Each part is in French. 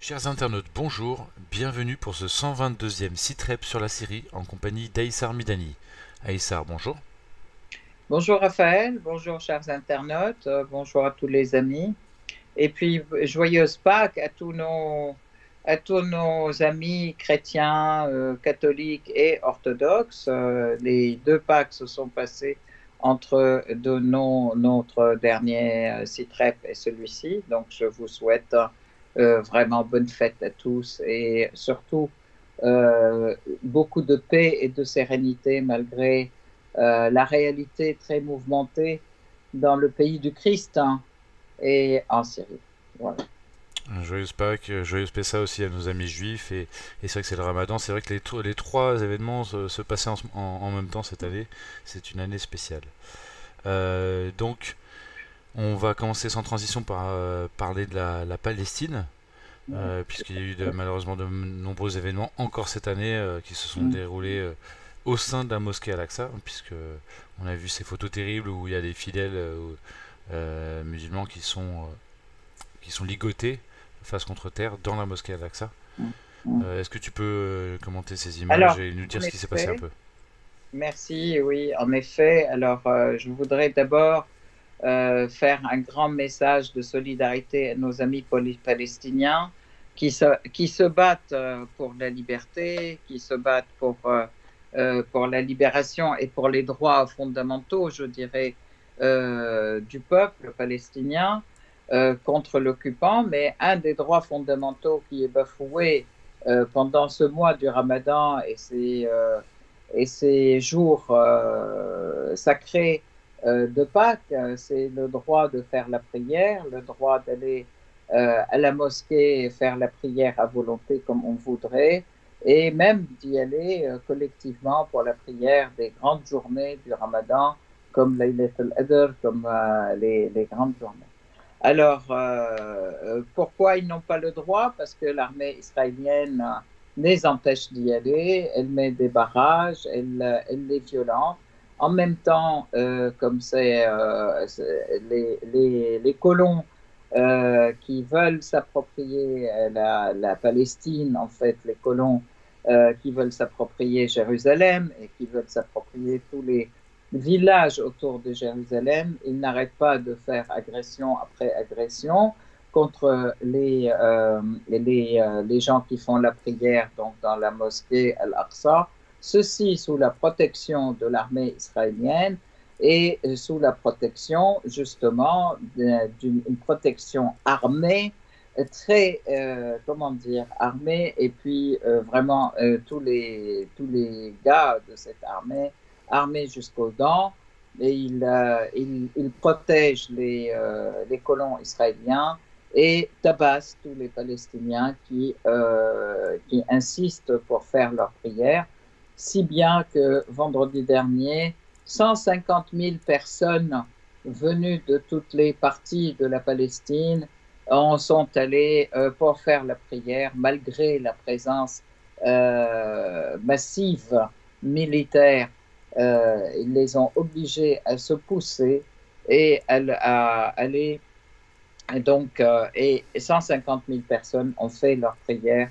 Chers internautes, bonjour, bienvenue pour ce 122e SitRep sur la Syrie en compagnie d'Aïssar Midani. Aïssar, bonjour. Bonjour Raphaël, bonjour chers internautes, bonjour à tous les amis. Et puis joyeuse Pâques à tous nos amis chrétiens, catholiques et orthodoxes. Les deux Pâques se sont passées entre notre dernier SitRep et celui-ci. Donc je vous souhaite vraiment bonne fête à tous et surtout beaucoup de paix et de sérénité malgré la réalité très mouvementée dans le pays du Christ hein, et en Syrie. Voilà. Joyeuse Pâques, joyeuse Pessa aussi à nos amis juifs et c'est vrai que c'est le Ramadan. C'est vrai que les trois événements se passaient en même temps cette année. C'est une année spéciale. Donc on va commencer sans transition par parler de la Palestine, puisqu'il y a eu malheureusement de nombreux événements encore cette année qui se sont déroulés au sein de la mosquée Al-Aqsa, puisque on a vu ces photos terribles où il y a des fidèles musulmans qui sont ligotés face contre terre dans la mosquée Al-Aqsa. Est-ce que tu peux commenter ces images et nous dire ce qui s'est passé un peu? Merci, oui, en effet. Alors, je voudrais d'abord faire un grand message de solidarité à nos amis palestiniens qui se battent pour la liberté, qui se battent pour la libération et pour les droits fondamentaux, je dirais, du peuple palestinien contre l'occupant. Mais un des droits fondamentaux qui est bafoué pendant ce mois du Ramadan et ces jours sacrés de Pâques, c'est le droit de faire la prière, le droit d'aller à la mosquée et faire la prière à volonté comme on voudrait, et même d'y aller collectivement pour la prière des grandes journées du Ramadan, comme Laylat al-Qadr, comme les grandes journées. Alors, pourquoi ils n'ont pas le droit? Parce que l'armée israélienne les empêche d'y aller, elle met des barrages, elle les violente. En même temps, comme c'est les colons qui veulent s'approprier la Palestine, en fait, les colons qui veulent s'approprier Jérusalem et qui veulent s'approprier tous les villages autour de Jérusalem, ils n'arrêtent pas de faire agression après agression contre les gens qui font la prière donc dans la mosquée Al-Aqsa. Ceci sous la protection de l'armée israélienne et sous la protection, justement, d'une protection armée, très, comment dire, armée, et puis vraiment tous les gars de cette armée, armés jusqu'aux dents, et ils protègent les colons israéliens et tabassent tous les Palestiniens qui insistent pour faire leur prière. Si bien que vendredi dernier, 150 000 personnes venues de toutes les parties de la Palestine en sont allées pour faire la prière, malgré la présence massive militaire. Ils les ont obligés à se pousser et à aller. Donc, et 150 000 personnes ont fait leur prière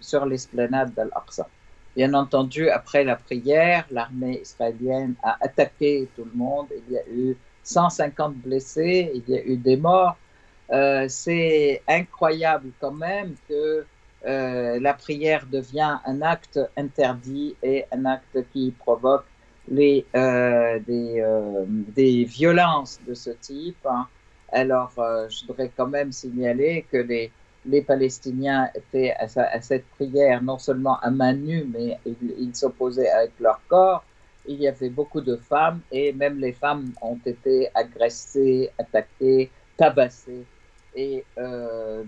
sur l'esplanade d'Al-Aqsa. Bien entendu, après la prière, l'armée israélienne a attaqué tout le monde. Il y a eu 150 blessés, il y a eu des morts. C'est incroyable quand même que la prière devient un acte interdit et un acte qui provoque des violences de ce type. Alors, je voudrais quand même signaler que les Palestiniens étaient à cette prière non seulement à main nue, mais ils s'opposaient avec leur corps. Il y avait beaucoup de femmes, et même les femmes ont été agressées, attaquées, tabassées, et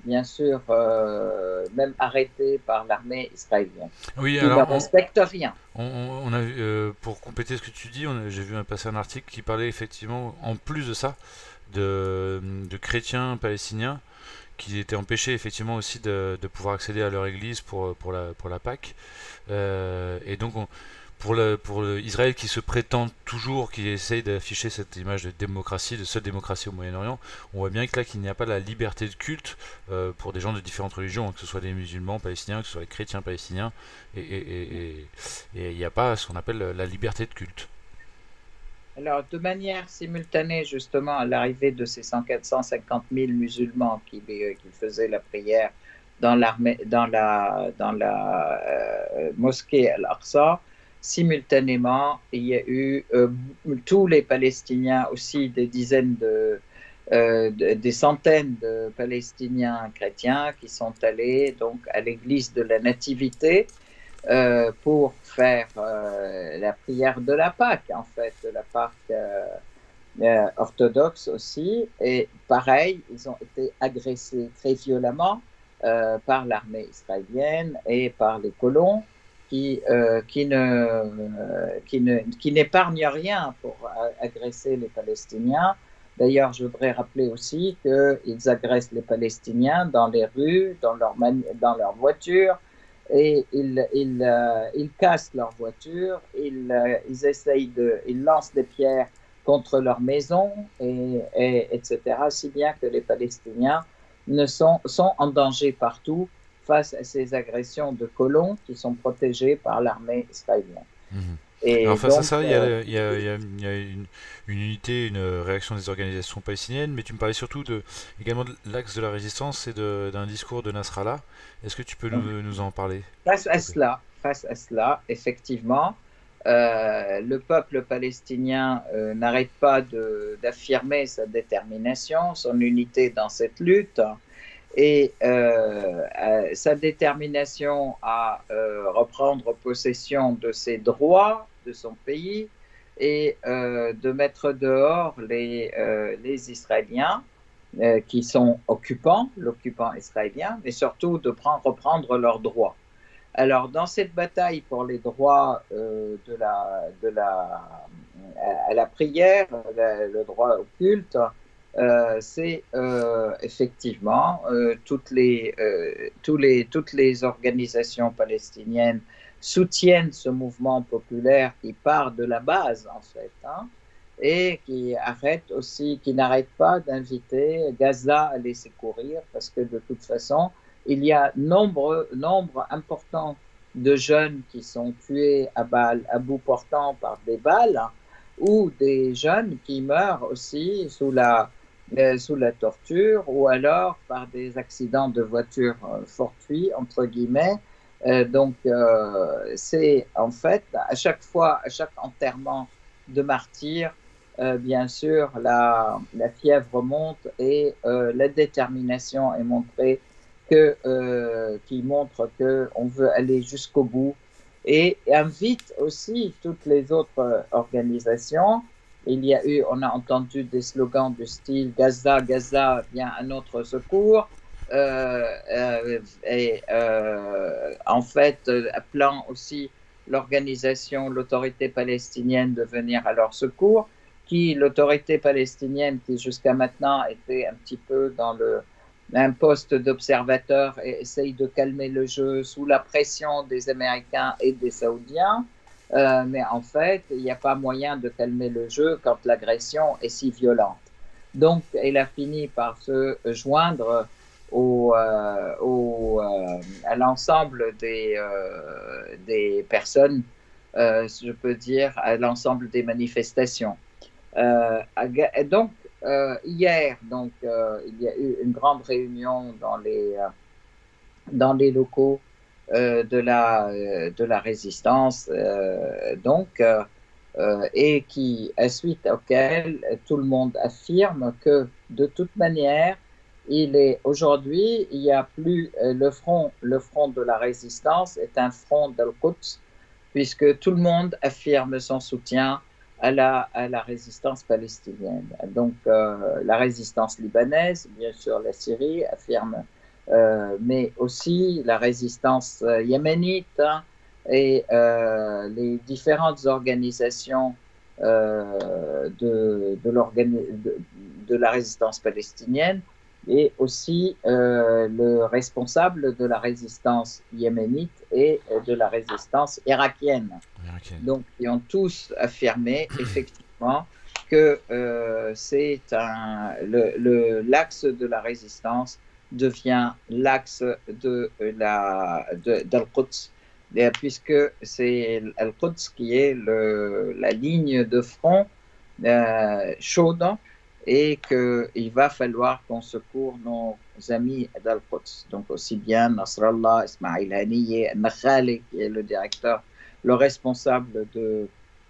bien sûr, même arrêtées par l'armée israélienne. Oui, alors, ils ne respectent rien. On a vu, pour compléter ce que tu dis, j'ai vu passer un article qui parlait effectivement, en plus de ça, de chrétiens palestiniens qu'ils étaient empêchés effectivement aussi de pouvoir accéder à leur église pour la Pâque. Et donc pour Israël qui se prétend toujours, qui essaye d'afficher cette image de démocratie, de seule démocratie au Moyen-Orient, on voit bien que là qu'il n'y a pas la liberté de culte pour des gens de différentes religions, que ce soit les musulmans palestiniens, que ce soit les chrétiens palestiniens, et il n'y a pas ce qu'on appelle la liberté de culte. Alors, de manière simultanée, justement, à l'arrivée de ces 450 000 musulmans qui faisaient la prière dans la mosquée Al-Aqsa, simultanément, il y a eu tous les Palestiniens, aussi des dizaines des centaines de Palestiniens chrétiens qui sont allés donc à l'église de la Nativité pour faire la prière de la Pâque, en fait, de la Pâque orthodoxe aussi. Et pareil, ils ont été agressés très violemment par l'armée israélienne et par les colons qui n'épargnent rien pour agresser les Palestiniens. D'ailleurs, je voudrais rappeler aussi qu'ils agressent les Palestiniens dans les rues, dans leurs voitures, et ils cassent leurs voitures, ils lancent des pierres contre leurs maisons, etc. Si bien que les Palestiniens sont en danger partout face à ces agressions de colons qui sont protégés par l'armée israélienne. Mmh. Et alors face à ça, il y a une unité, une réaction des organisations palestiniennes, mais tu me parlais surtout également de l'axe de la résistance et d'un discours de Nasrallah. Est-ce que tu peux nous en parler? Face à cela, effectivement, le peuple palestinien n'arrête pas d'affirmer sa détermination, son unité dans cette lutte, et sa détermination à reprendre possession de ses droits, de son pays, et de mettre dehors les Israéliens qui sont l'occupant israélien, mais surtout de reprendre leurs droits. Alors dans cette bataille pour les droits à la prière, le droit au culte, c'est effectivement toutes les organisations palestiniennes soutiennent ce mouvement populaire qui part de la base, en fait, hein, et qui n'arrête pas d'inviter Gaza à laisser courir, parce que de toute façon, il y a nombre important de jeunes qui sont tués à bout portant par des balles, ou des jeunes qui meurent aussi sous la torture, ou alors par des accidents de voiture fortuits, entre guillemets. Donc c'est en fait, à chaque enterrement de martyr, bien sûr, la fièvre monte, et la détermination est montrée, qui montre qu'on veut aller jusqu'au bout, et invite aussi toutes les autres organisations. On a entendu des slogans du style « Gaza, Gaza, viens à notre secours », en fait, appelant aussi l'autorité palestinienne de venir à leur secours, l'autorité palestinienne qui jusqu'à maintenant était un petit peu un poste d'observateur et essaye de calmer le jeu sous la pression des Américains et des Saoudiens. Mais en fait, il n'y a pas moyen de calmer le jeu quand l'agression est si violente. Donc, elle a fini par se joindre à l'ensemble des personnes, je peux dire, à l'ensemble des manifestations. Hier, il y a eu une grande réunion dans les locaux de la résistance, et suite auquel tout le monde affirme que de toute manière, aujourd'hui, il n'y a plus le front de la résistance est un front d'Al-Quds, puisque tout le monde affirme son soutien à la résistance palestinienne. Donc la résistance libanaise, bien sûr, la Syrie affirme, mais aussi la résistance yéménite, hein, et les différentes organisations de la résistance palestinienne et aussi le responsable de la résistance yéménite et de la résistance irakienne. Donc, ils ont tous affirmé effectivement que c'est l'axe de la résistance devient l'axe d'Al-Quds, puisque c'est Al-Quds qui est la ligne de front chaude, et qu'il va falloir qu'on secoure nos amis d'Al-Quds. Donc aussi bien Nasrallah, Ismail Al-Haniyeh, Nakhali, qui est le responsable,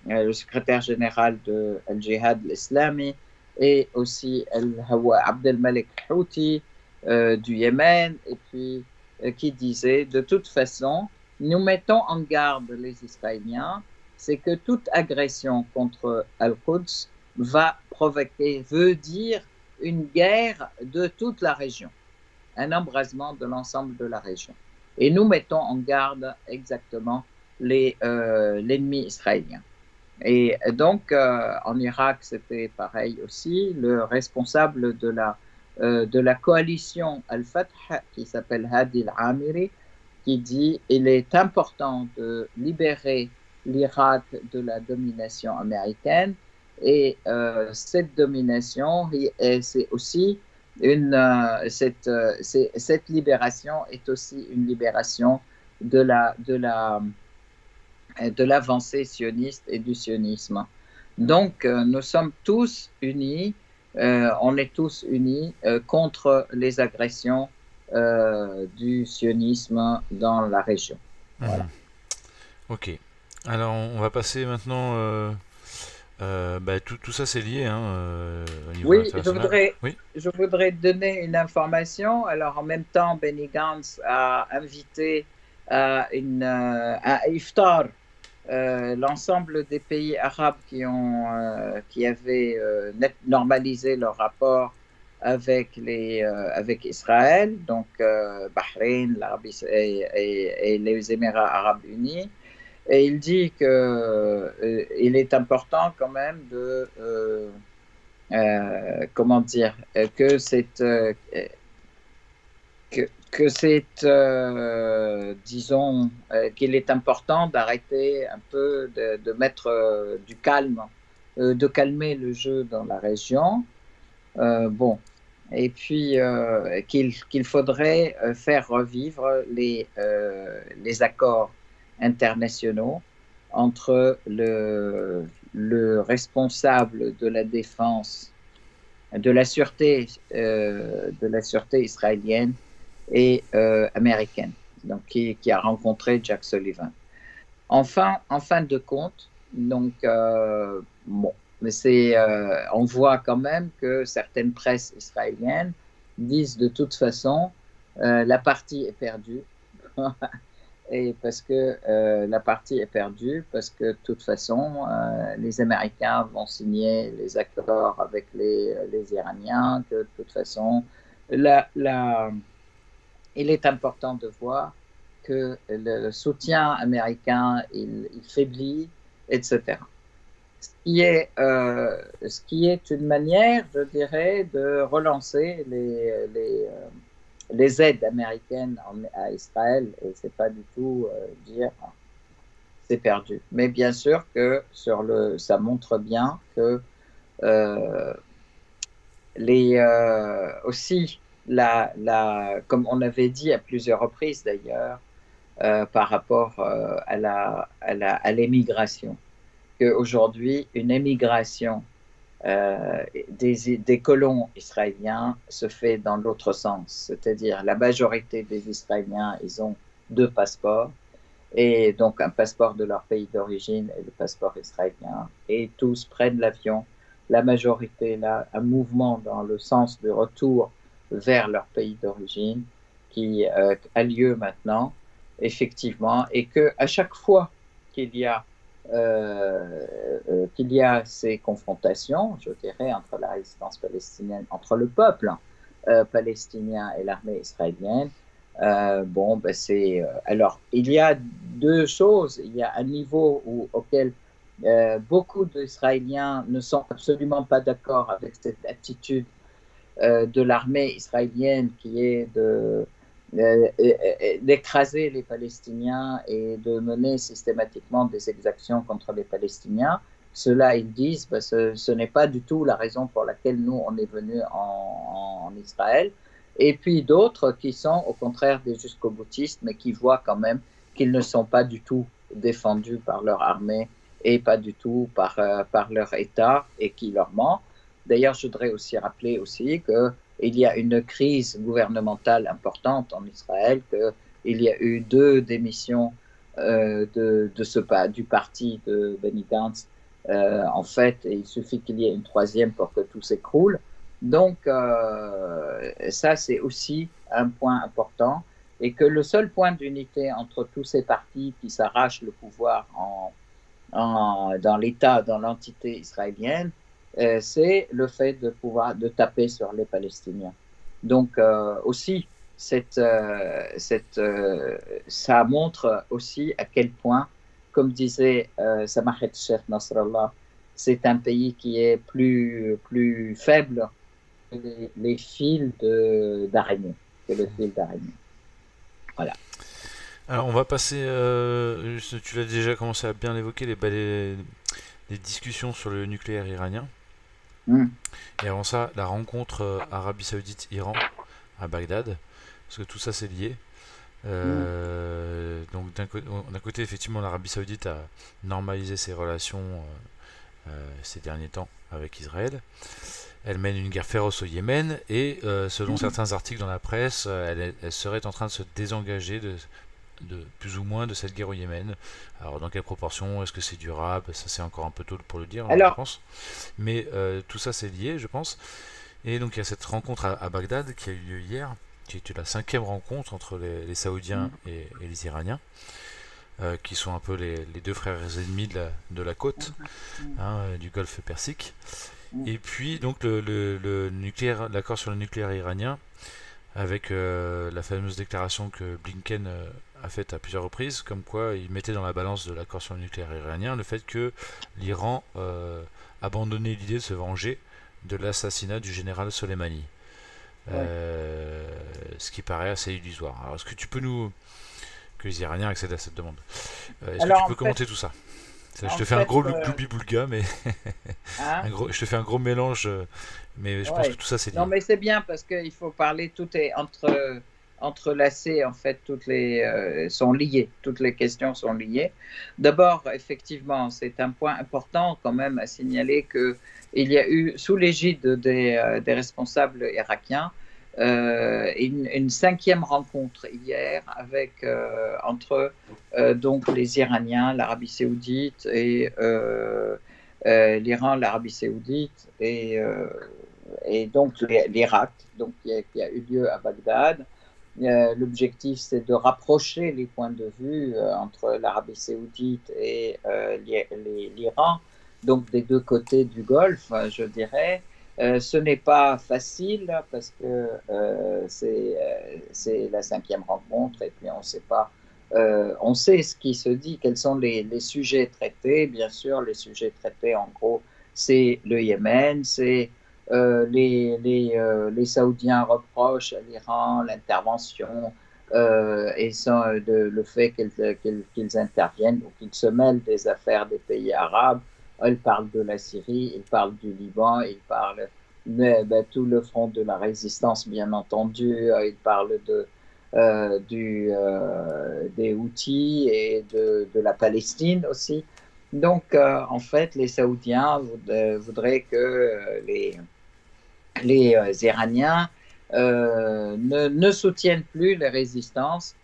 le secrétaire général de Al-Jihad l'Islami, et aussi Abdelmalek Houthi du Yémen, et puis qui disait, de toute façon, nous mettons en garde les Israéliens, c'est que toute agression contre Al-Quds va provoquer, veut dire une guerre de toute la région, un embrasement de l'ensemble de la région. Et nous mettons en garde exactement l'ennemi israélien. Et donc, en Irak, c'était pareil aussi. Le responsable de la coalition Al-Fatih, qui s'appelle Hadi al-Amiri, qui dit « Il est important de libérer l'Irak de la domination américaine ». Et cette domination, c'est aussi cette libération est aussi une libération de l'avancée sioniste et du sionisme. Donc, nous sommes tous unis, on est tous unis contre les agressions du sionisme dans la région. Voilà. Ok. Alors, on va passer maintenant... tout ça c'est lié hein, au niveau international. Je voudrais donner une information. Alors en même temps, Benny Gantz a invité à un iftar l'ensemble des pays arabes qui avaient normalisé leur rapport avec Israël, donc Bahreïn, l'Arabie et les Émirats arabes unis. Et il dit qu'il est important quand même de, qu'il est important d'arrêter un peu, de mettre du calme, de calmer le jeu dans la région. Et puis qu'il faudrait faire revivre les accords internationaux entre le responsable de la défense, de la sûreté israélienne et américaine, donc qui a rencontré Jack Sullivan. Enfin, en fin de compte, donc on voit quand même que certaines presses israéliennes disent de toute façon la partie est perdue. Et parce que la partie est perdue, parce que de toute façon, les Américains vont signer les accords avec les Iraniens, que de toute façon, il est important de voir que le soutien américain, il faiblit, etc. Ce qui est une manière, je dirais, de relancer les aides américaines à Israël, et c'est pas du tout dire c'est perdu. Mais bien sûr que ça montre bien que comme on avait dit à plusieurs reprises d'ailleurs par rapport à l'émigration, qu'aujourd'hui une émigration des colons israéliens se fait dans l'autre sens, c'est-à-dire la majorité des Israéliens, ils ont 2 passeports, et donc un passeport de leur pays d'origine et le passeport israélien, et tous prennent l'avion, la majorité là, un mouvement dans le sens du retour vers leur pays d'origine qui a lieu maintenant, effectivement, et que à chaque fois qu'il y a ces confrontations, je dirais, entre la résistance palestinienne, entre le peuple palestinien et l'armée israélienne, alors, il y a 2 choses. Il y a un niveau auquel beaucoup d'Israéliens ne sont absolument pas d'accord avec cette attitude de l'armée israélienne qui est d'écraser les Palestiniens et de mener systématiquement des exactions contre les Palestiniens, ceux-là, ils disent bah, ce n'est pas du tout la raison pour laquelle nous, on est venus en Israël. Et puis d'autres qui sont au contraire des jusqu'au boutistes, mais qui voient quand même qu'ils ne sont pas du tout défendus par leur armée et pas du tout par leur État et qui leur ment. D'ailleurs, je voudrais aussi rappeler qu'il y a une crise gouvernementale importante en Israël, qu'il y a eu 2 démissions du parti de Benny Gantz. En fait, il suffit qu'il y ait une 3e pour que tout s'écroule. Donc, ça, c'est aussi un point important. Et que le seul point d'unité entre tous ces partis qui s'arrachent le pouvoir dans l'État, dans l'entité israélienne, c'est le fait de taper sur les Palestiniens. Donc aussi, ça montre aussi à quel point, comme disait Samahet Sheikh Nasrallah, c'est un pays qui est plus faible que les fils d'araignée. Voilà. Alors on va passer, tu l'as déjà commencé à bien l'évoquer, les discussions sur le nucléaire iranien. Et avant ça, la rencontre Arabie Saoudite-Iran à Bagdad, parce que tout ça c'est lié. Donc d'un côté, effectivement, l'Arabie Saoudite a normalisé ses relations ces derniers temps avec Israël. Elle mène une guerre féroce au Yémen et selon certains articles dans la presse, elle serait en train de se désengager de plus ou moins de cette guerre au Yémen. Alors dans quelle proportion, est-ce que c'est durable, ça c'est encore un peu tôt pour le dire, alors... je pense, mais tout ça c'est lié, je pense. Et donc il y a cette rencontre à Bagdad qui a eu lieu hier, qui était la 5e rencontre entre les Saoudiens et les Iraniens, qui sont un peu les 2 frères ennemis de la côte, du golfe Persique. Et puis donc l'accord sur le nucléaire iranien, avec la fameuse déclaration que Blinken a faite à plusieurs reprises, comme quoi il mettait dans la balance de l'accord sur le nucléaire iranien le fait que l'Iran abandonnait l'idée de se venger de l'assassinat du général Soleimani, ce qui paraît assez illusoire. Alors est-ce que tu peux que les Iraniens accèdent à cette demande, est-ce que tu peux commenter tout ça? Je te fais un gros gloubi-boulga, mais je te fais un gros mélange, mais je pense que tout ça c'est lié. Non, mais c'est bien parce qu'il faut parler, tout est entrelacé, en fait, toutes sont liées, toutes les questions sont liées. D'abord, effectivement, c'est un point important quand même à signaler qu'il y a eu, sous l'égide des responsables irakiens, une 5e rencontre hier entre les Iraniens, l'Arabie Saoudite et l'Iran, l'Arabie Saoudite et donc l'Irak, qui a eu lieu à Bagdad. L'objectif, c'est de rapprocher les points de vue entre l'Arabie Saoudite et l'Iran, donc des 2 côtés du Golfe, je dirais. Ce n'est pas facile parce que c'est la 5e rencontre et puis on ne sait pas, on sait ce qui se dit, quels sont les sujets traités. Bien sûr, les sujets traités en gros, c'est le Yémen, c'est les Saoudiens reprochent à l'Iran l'intervention et le fait qu'ils interviennent ou qu'ils se mêlent des affaires des pays arabes. Elle parle de la Syrie, elle parle du Liban, elle parle de tout le front de la résistance, bien entendu, elle parle des Houthis et de la Palestine aussi. Donc, en fait, les Saoudiens voudraient que les Iraniens ne soutiennent plus les résistances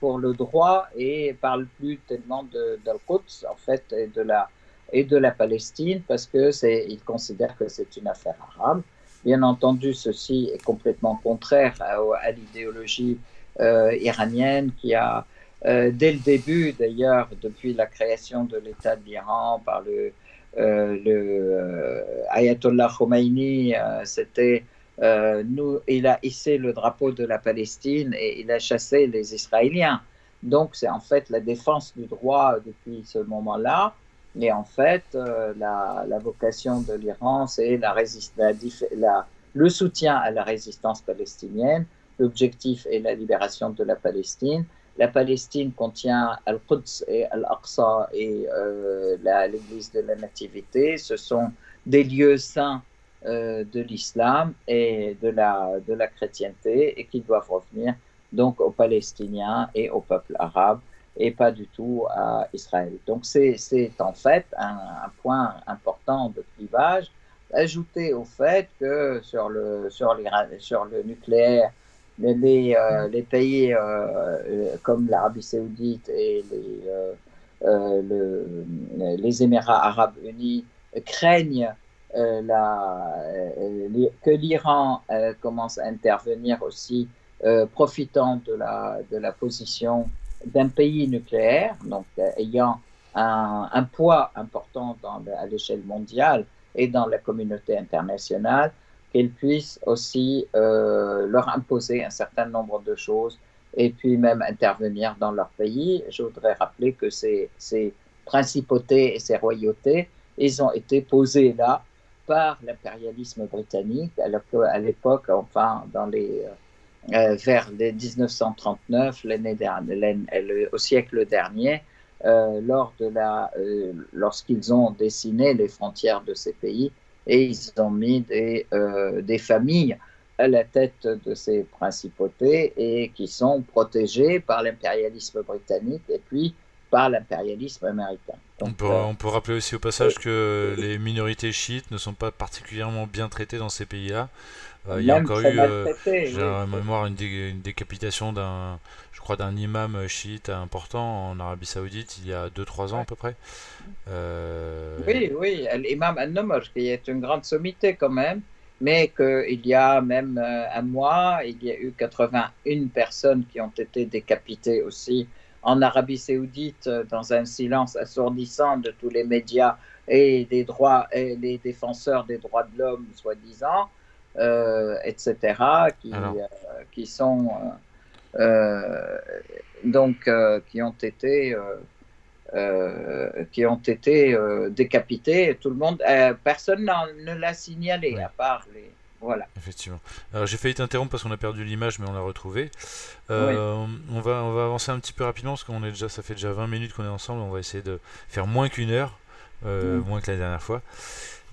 pour le droit et ne parlent plus tellement d'Al-Quds, en fait, et de la Palestine, parce qu'ils considèrent que c'est une affaire arabe. Bien entendu, ceci est complètement contraire à l'idéologie iranienne qui a, dès le début d'ailleurs, depuis la création de l'État de l'Iran par le Ayatollah Khomeini, il a hissé le drapeau de la Palestine et il a chassé les Israéliens. Donc c'est en fait la défense du droit depuis ce moment-là. Et en fait, la vocation de l'Iran, c'est la le soutien à la résistance palestinienne. L'objectif est la libération de la Palestine. La Palestine contient Al-Quds et Al-Aqsa et l'église de la Nativité. Ce sont des lieux saints de l'islam et de la chrétienté et qui doivent revenir donc aux Palestiniens et au peuple arabe et pas du tout à Israël. Donc c'est en fait un point important de clivage, ajouté au fait que sur le nucléaire, les pays comme l'Arabie Saoudite et les Émirats arabes unis craignent que l'Iran commence à intervenir aussi, profitant de la position d'un pays nucléaire, donc ayant un poids important à l'échelle mondiale et dans la communauté internationale, qu'elle puisse aussi leur imposer un certain nombre de choses et puis même intervenir dans leur pays. Je voudrais rappeler que ces principautés et ces royautés, ils ont été posés là par l'impérialisme britannique à l'époque, enfin vers les 1939, l'année dernière, au siècle dernier, lorsqu'ils ont dessiné les frontières de ces pays et ils ont mis des familles à la tête de ces principautés et qui sont protégées par l'impérialisme britannique et puis par l'impérialisme américain. Donc, on peut rappeler aussi au passage que les minorités chiites ne sont pas particulièrement bien traitées dans ces pays-là. Il y a encore eu, j'ai en mémoire, une décapitation d'un imam chiite important en Arabie Saoudite il y a 2-3 ans à peu près. Oui, l'imam Al-Nomaj, qui est une grande sommité quand même, mais qu'il y a même un mois, il y a eu 81 personnes qui ont été décapitées aussi en Arabie Saoudite, dans un silence assourdissant de tous les médias et des défenseurs des droits de l'homme, soi-disant, etc., qui ont été décapités. Tout le monde, personne ne l'a signalé, à part les... Voilà. Effectivement. Alors j'ai failli t'interrompre parce qu'on a perdu l'image, mais on l'a retrouvée. On va avancer un petit peu rapidement parce qu'on est déjà, ça fait déjà 20 minutes qu'on est ensemble. On va essayer de faire moins qu'une heure, moins que la dernière fois.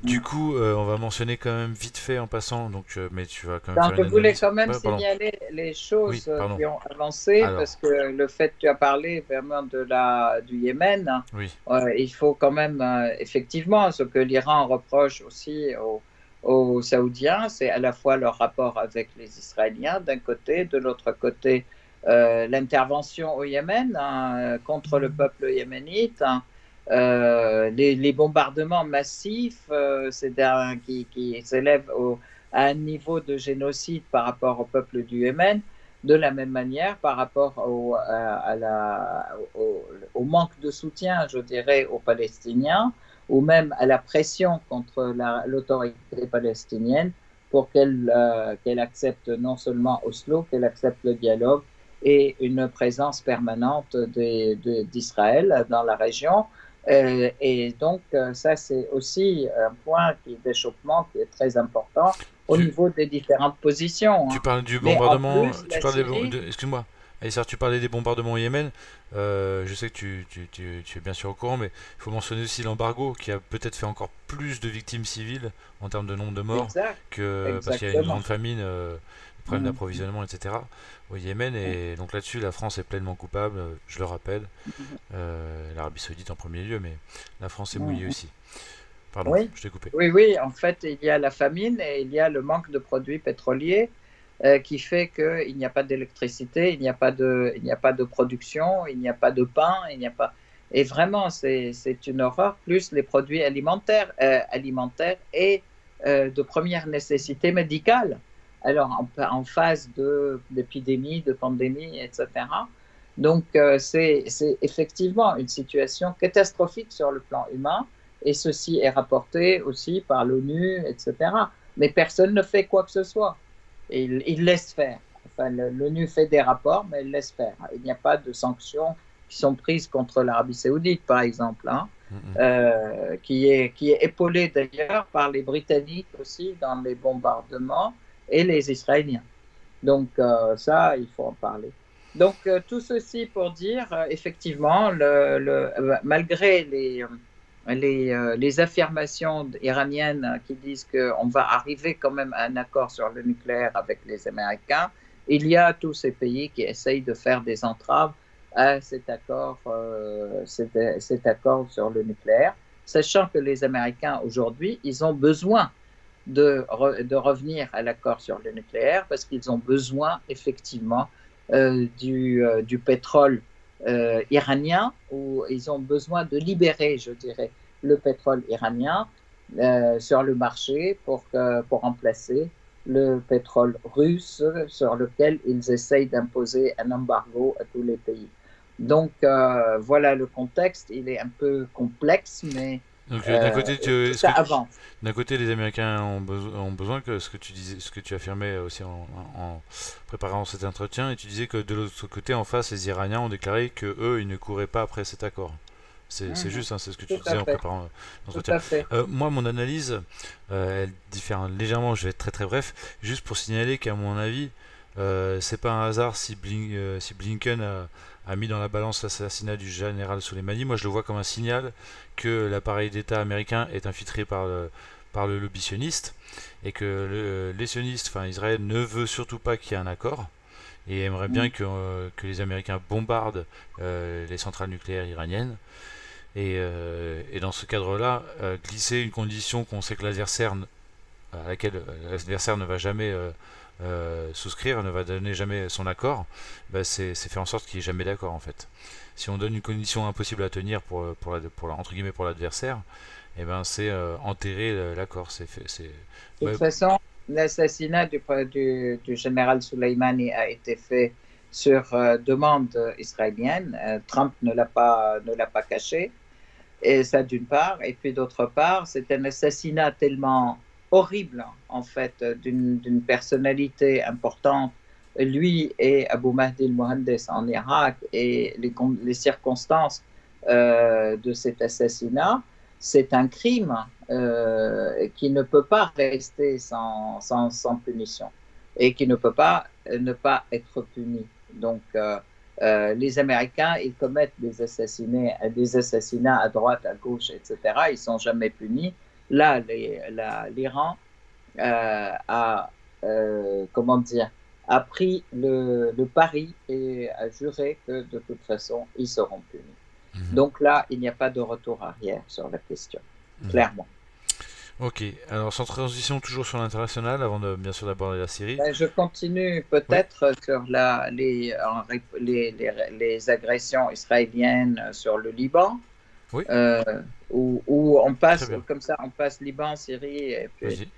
Du coup, on va mentionner quand même vite fait en passant. Donc, mais tu vas quand même. Je voulais quand même signaler les choses qui ont avancé. Alors, parce que le fait que tu as parlé vraiment du Yémen, il faut quand même effectivement ce que l'Iran reproche aussi aux Saoudiens, c'est à la fois leur rapport avec les Israéliens d'un côté, de l'autre côté l'intervention au Yémen contre le peuple yéménite, les bombardements massifs qui s'élèvent à un niveau de génocide par rapport au peuple du Yémen, de la même manière par rapport au manque de soutien, je dirais, aux Palestiniens, ou même à la pression contre l'autorité palestinienne pour qu'elle accepte non seulement Oslo, qu'elle accepte le dialogue et une présence permanente d'Israël dans la région. Et donc, ça, c'est aussi un point d'échauffement qui est très important au niveau des différentes positions. Tu parles du bombardement... Excuse-moi. Aïssar, tu parlais des bombardements au Yémen, je sais que tu es bien sûr au courant, mais il faut mentionner aussi l'embargo qui a peut-être fait encore plus de victimes civiles en termes de nombre de morts, parce qu'il y a une grande famine, problème d'approvisionnement, etc. au Yémen, et donc là-dessus la France est pleinement coupable, je le rappelle, l'Arabie Saoudite en premier lieu, mais la France est mouillée aussi. Pardon, je t'ai coupé. Oui, en fait il y a la famine et il y a le manque de produits pétroliers, qui fait qu'il n'y a pas d'électricité, il n'y a pas de production, il n'y a pas de pain, il n'y a pas... Et vraiment, c'est une horreur, plus les produits alimentaires et de première nécessité médicale. Alors, en phase d'épidémie, de pandémie, etc. Donc, c'est effectivement une situation catastrophique sur le plan humain, et ceci est rapporté aussi par l'ONU, etc. Mais personne ne fait quoi que ce soit. Il laisse faire. Enfin, l'ONU fait des rapports, mais il laisse faire. Il n'y a pas de sanctions qui sont prises contre l'Arabie Saoudite, par exemple, hein, qui est épaulée d'ailleurs par les Britanniques aussi dans les bombardements et les Israéliens. Donc ça, il faut en parler. Donc tout ceci pour dire, effectivement, malgré les affirmations iraniennes qui disent qu'on va arriver quand même à un accord sur le nucléaire avec les Américains, il y a tous ces pays qui essayent de faire des entraves à cet accord sur le nucléaire, sachant que les Américains aujourd'hui, ils ont besoin de revenir à l'accord sur le nucléaire parce qu'ils ont besoin effectivement du pétrole iranien, où ils ont besoin de libérer, je dirais, le pétrole iranien sur le marché pour remplacer le pétrole russe sur lequel ils essayent d'imposer un embargo à tous les pays. Donc voilà le contexte, il est un peu complexe, mais d'un côté, les Américains ont besoin que ce que tu affirmais aussi en préparant cet entretien, et tu disais que de l'autre côté, en face, les Iraniens ont déclaré que eux, ils ne couraient pas après cet accord. C'est juste, hein, c'est ce que tu disais en préparant l'entretien. Moi, mon analyse, elle diffère légèrement. Je vais être très très bref, juste pour signaler qu'à mon avis, c'est pas un hasard si Blinken a mis dans la balance l'assassinat du général Soleimani. Moi, je le vois comme un signal que l'appareil d'État américain est infiltré par le lobby sioniste, et que les sionistes, enfin Israël, ne veut surtout pas qu'il y ait un accord, et aimerait bien que les Américains bombardent les centrales nucléaires iraniennes. Et dans ce cadre-là, glisser une condition qu'on sait que l'adversaire ne va jamais souscrire, ne va donner jamais son accord, bah c'est faire en sorte qu'il n'y ait jamais d'accord, en fait. Si on donne une condition impossible à tenir pour l'adversaire, et ben c'est enterrer l'accord. De toute façon, l'assassinat du général Soleimani a été fait sur demande israélienne. Trump ne l'a pas caché, et ça d'une part, et puis d'autre part, c'est un assassinat tellement horrible, en fait, d'une personnalité importante. Lui et Abu Mahdi al-Mohandes en Irak, et les circonstances de cet assassinat, c'est un crime qui ne peut pas rester sans punition, et qui ne peut pas ne pas être puni. Donc les Américains, ils commettent des assassinats à droite, à gauche, etc. Ils ne sont jamais punis. Là, l'Iran a pris le pari et a juré que de toute façon, ils seront punis. Donc là, il n'y a pas de retour arrière sur la question, clairement. Ok, alors sans transition, toujours sur l'international, avant de bien sûr d'aborder la Syrie. Je continue peut-être sur les agressions israéliennes sur le Liban. Oui. Où on passe comme ça, on passe Liban, Syrie, et puis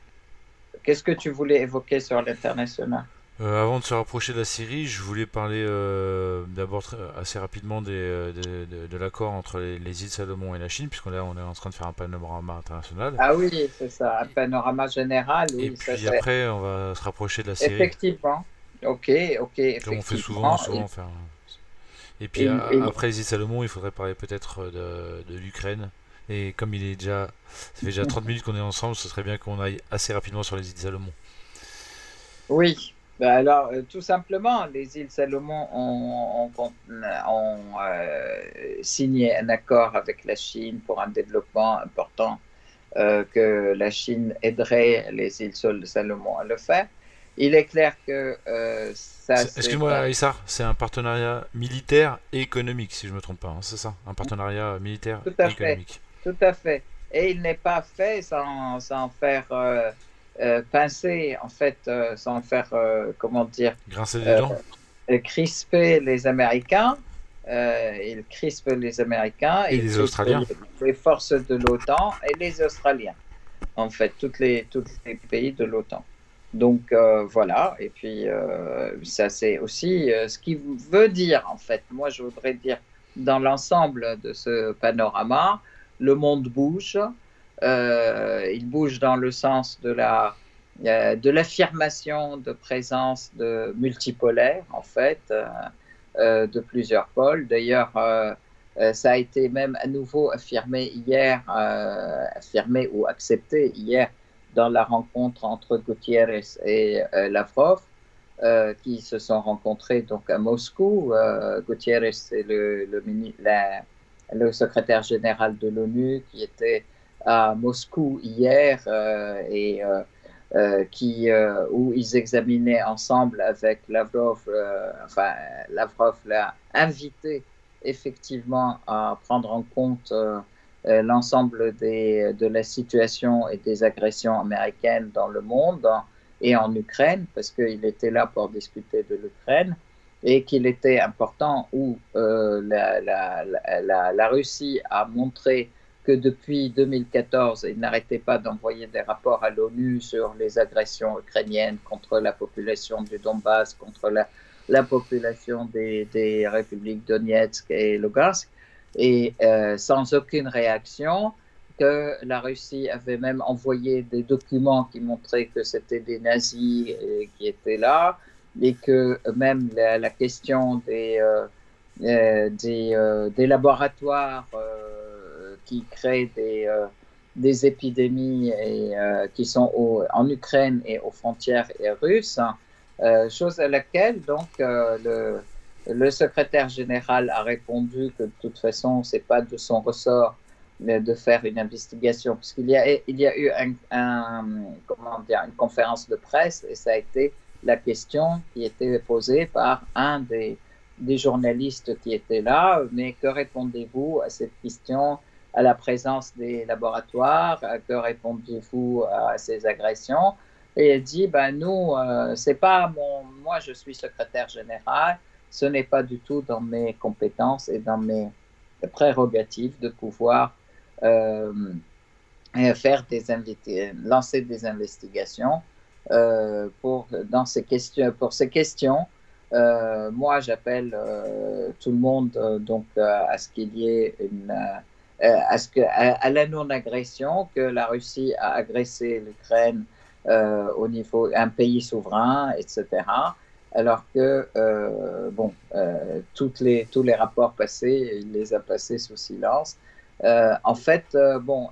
qu'est-ce que tu voulais évoquer sur l'international? Avant de se rapprocher de la Syrie, je voulais parler d'abord assez rapidement de l'accord entre les îles Salomon et la Chine, puisqu'on est en train de faire un panorama international. Ah oui, c'est ça, un panorama général. Oui, et puis après, on va se rapprocher de la Syrie. Effectivement, ok, effectivement. Comme on fait souvent faire. Et puis après les îles Salomon, il faudrait parler peut-être de l'Ukraine. Et comme ça fait déjà 30 minutes qu'on est ensemble, ce serait bien qu'on aille assez rapidement sur les îles Salomon. Oui. Ben alors, tout simplement, les îles Salomon ont signé un accord avec la Chine pour un développement important, que la Chine aiderait les îles Salomon à le faire. Il est clair que ça... Excuse-moi, Aïssar, c'est un partenariat militaire et économique, si je ne me trompe pas, hein, c'est ça? Un partenariat militaire et économique. Tout à fait. Et il n'est pas fait sans faire... pincer, en fait, sans faire, comment dire, grincer des dents, crisper les Américains, ils crispent les Américains et les Australiens, les forces de l'OTAN et les Australiens, en fait, tous les pays de l'OTAN. Donc voilà, et puis ça c'est aussi ce qui veut dire, en fait, moi je voudrais dire, dans l'ensemble de ce panorama, le monde bouge. Il bouge dans le sens de l'affirmation de présence de multipolaire, en fait, de plusieurs pôles. D'ailleurs, ça a été même à nouveau affirmé hier, ou accepté hier dans la rencontre entre Guterres et Lavrov, qui se sont rencontrés donc à Moscou. Guterres est le secrétaire général de l'ONU qui était à Moscou hier où ils examinaient ensemble avec Lavrov. Lavrov l'a invité effectivement à prendre en compte l'ensemble de la situation et des agressions américaines dans le monde et en Ukraine, parce qu'il était là pour discuter de l'Ukraine et qu'il était important où la Russie a montré que depuis 2014, ils n'arrêtaient pas d'envoyer des rapports à l'ONU sur les agressions ukrainiennes contre la population du Donbass, contre la population des républiques Donetsk et Lugansk, et sans aucune réaction, que la Russie avait même envoyé des documents qui montraient que c'était des nazis qui étaient là, et que même la question des laboratoires qui créent des épidémies et, qui sont en Ukraine et aux frontières russes, chose à laquelle donc le secrétaire général a répondu que de toute façon c'est pas de son ressort de faire une investigation, parce qu'il y a eu une conférence de presse et ça a été la question qui était posée par un des journalistes qui était là. Mais que répondez-vous à cette question, à la présence des laboratoires? Que répondez-vous à ces agressions? Et elle dit, nous, c'est pas moi, je suis secrétaire général, ce n'est pas du tout dans mes compétences et dans mes prérogatives de pouvoir lancer des investigations pour ces questions. Moi, j'appelle tout le monde à ce qu'il y ait à la non-agression, que la Russie a agressé l'Ukraine au niveau un pays souverain, etc. Alors que tous les rapports passés, il les a passés sous silence. En fait,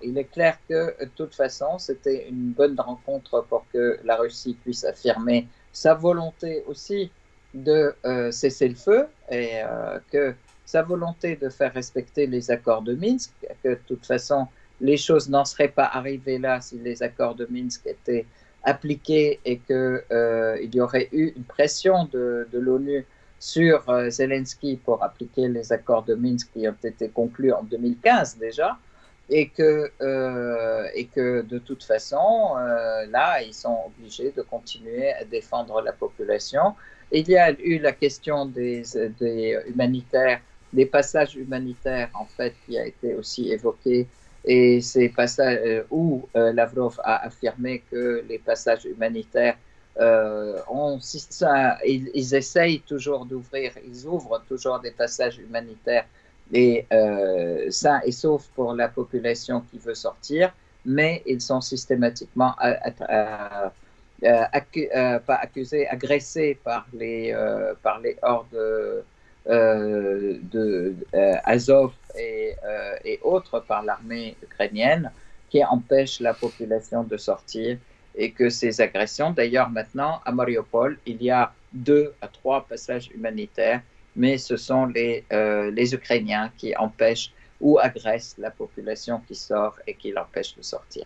il est clair que de toute façon, c'était une bonne rencontre pour que la Russie puisse affirmer sa volonté aussi de cesser le feu, et que sa volonté de faire respecter les accords de Minsk, que de toute façon, les choses n'en seraient pas arrivées là si les accords de Minsk étaient appliqués et qu'il y aurait eu une pression de l'ONU sur Zelensky pour appliquer les accords de Minsk qui ont été conclus en 2015 déjà, et que de toute façon, là, ils sont obligés de continuer à défendre la population. Il y a eu la question des humanitaires, des passages humanitaires, en fait, qui a été aussi évoquée. Et ces passages où Lavrov a affirmé que les passages humanitaires, ils essayent toujours d'ouvrir, ils ouvrent toujours des passages humanitaires et sains et saufs pour la population qui veut sortir, mais ils sont systématiquement agressés par les hordes Azov et autres, par l'armée ukrainienne, qui empêche la population de sortir, et que ces agressions, d'ailleurs maintenant à Mariupol, il y a 2 à 3 passages humanitaires, mais ce sont les Ukrainiens qui empêchent ou agressent la population qui sort et qui l'empêchent de sortir.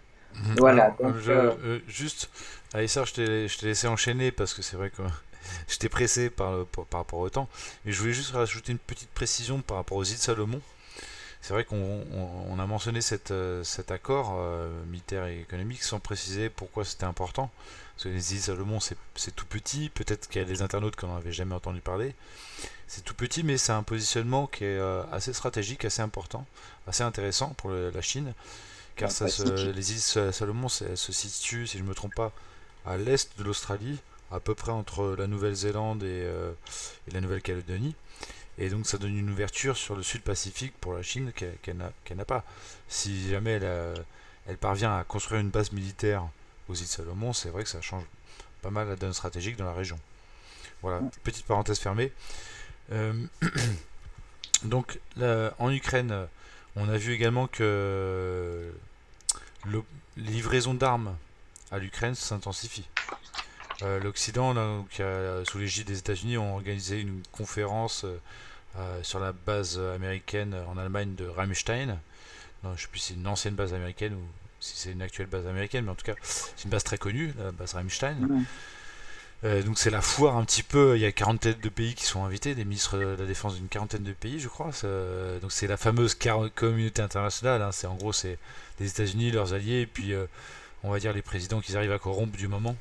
Voilà. Alors, donc, juste, Aïssar, je t'ai laissé enchaîner parce que c'est vrai que j'étais pressé par rapport au temps, mais je voulais juste rajouter une petite précision par rapport aux îles Salomon. C'est vrai qu'on a mentionné cet accord militaire et économique sans préciser pourquoi c'était important. Parce que les îles Salomon, c'est tout petit, peut-être qu'il y a des internautes qu'on n'avait jamais entendu parler. C'est tout petit, mais c'est un positionnement qui est assez stratégique, assez important, assez intéressant pour la Chine, car les îles Salomon se situent, si je ne me trompe pas, à l'est de l'Australie, à peu près entre la Nouvelle-Zélande et la Nouvelle-Calédonie, et donc ça donne une ouverture sur le Sud-Pacifique pour la Chine qu'elle n'a pas. Si jamais elle parvient à construire une base militaire aux îles Salomon, c'est vrai que ça change pas mal la donne stratégique dans la région. Voilà, petite parenthèse fermée. Donc là, en Ukraine, on a vu également que les livraisons d'armes à l'Ukraine s'intensifient. L'Occident, sous l'égide des États-Unis, ont organisé une conférence sur la base américaine en Allemagne de Ramstein. Non, je ne sais plus si c'est une ancienne base américaine ou si c'est une actuelle base américaine, mais en tout cas, c'est une base très connue, la base Ramstein. Mmh. Donc c'est la foire un petit peu, il y a 40 de pays qui sont invités, des ministres de la défense d'une 40aine de pays je crois, donc c'est la fameuse communauté internationale, hein. C'est en gros c'est les États-Unis, leurs alliés, et puis on va dire les présidents qu'ils arrivent à corrompre du moment,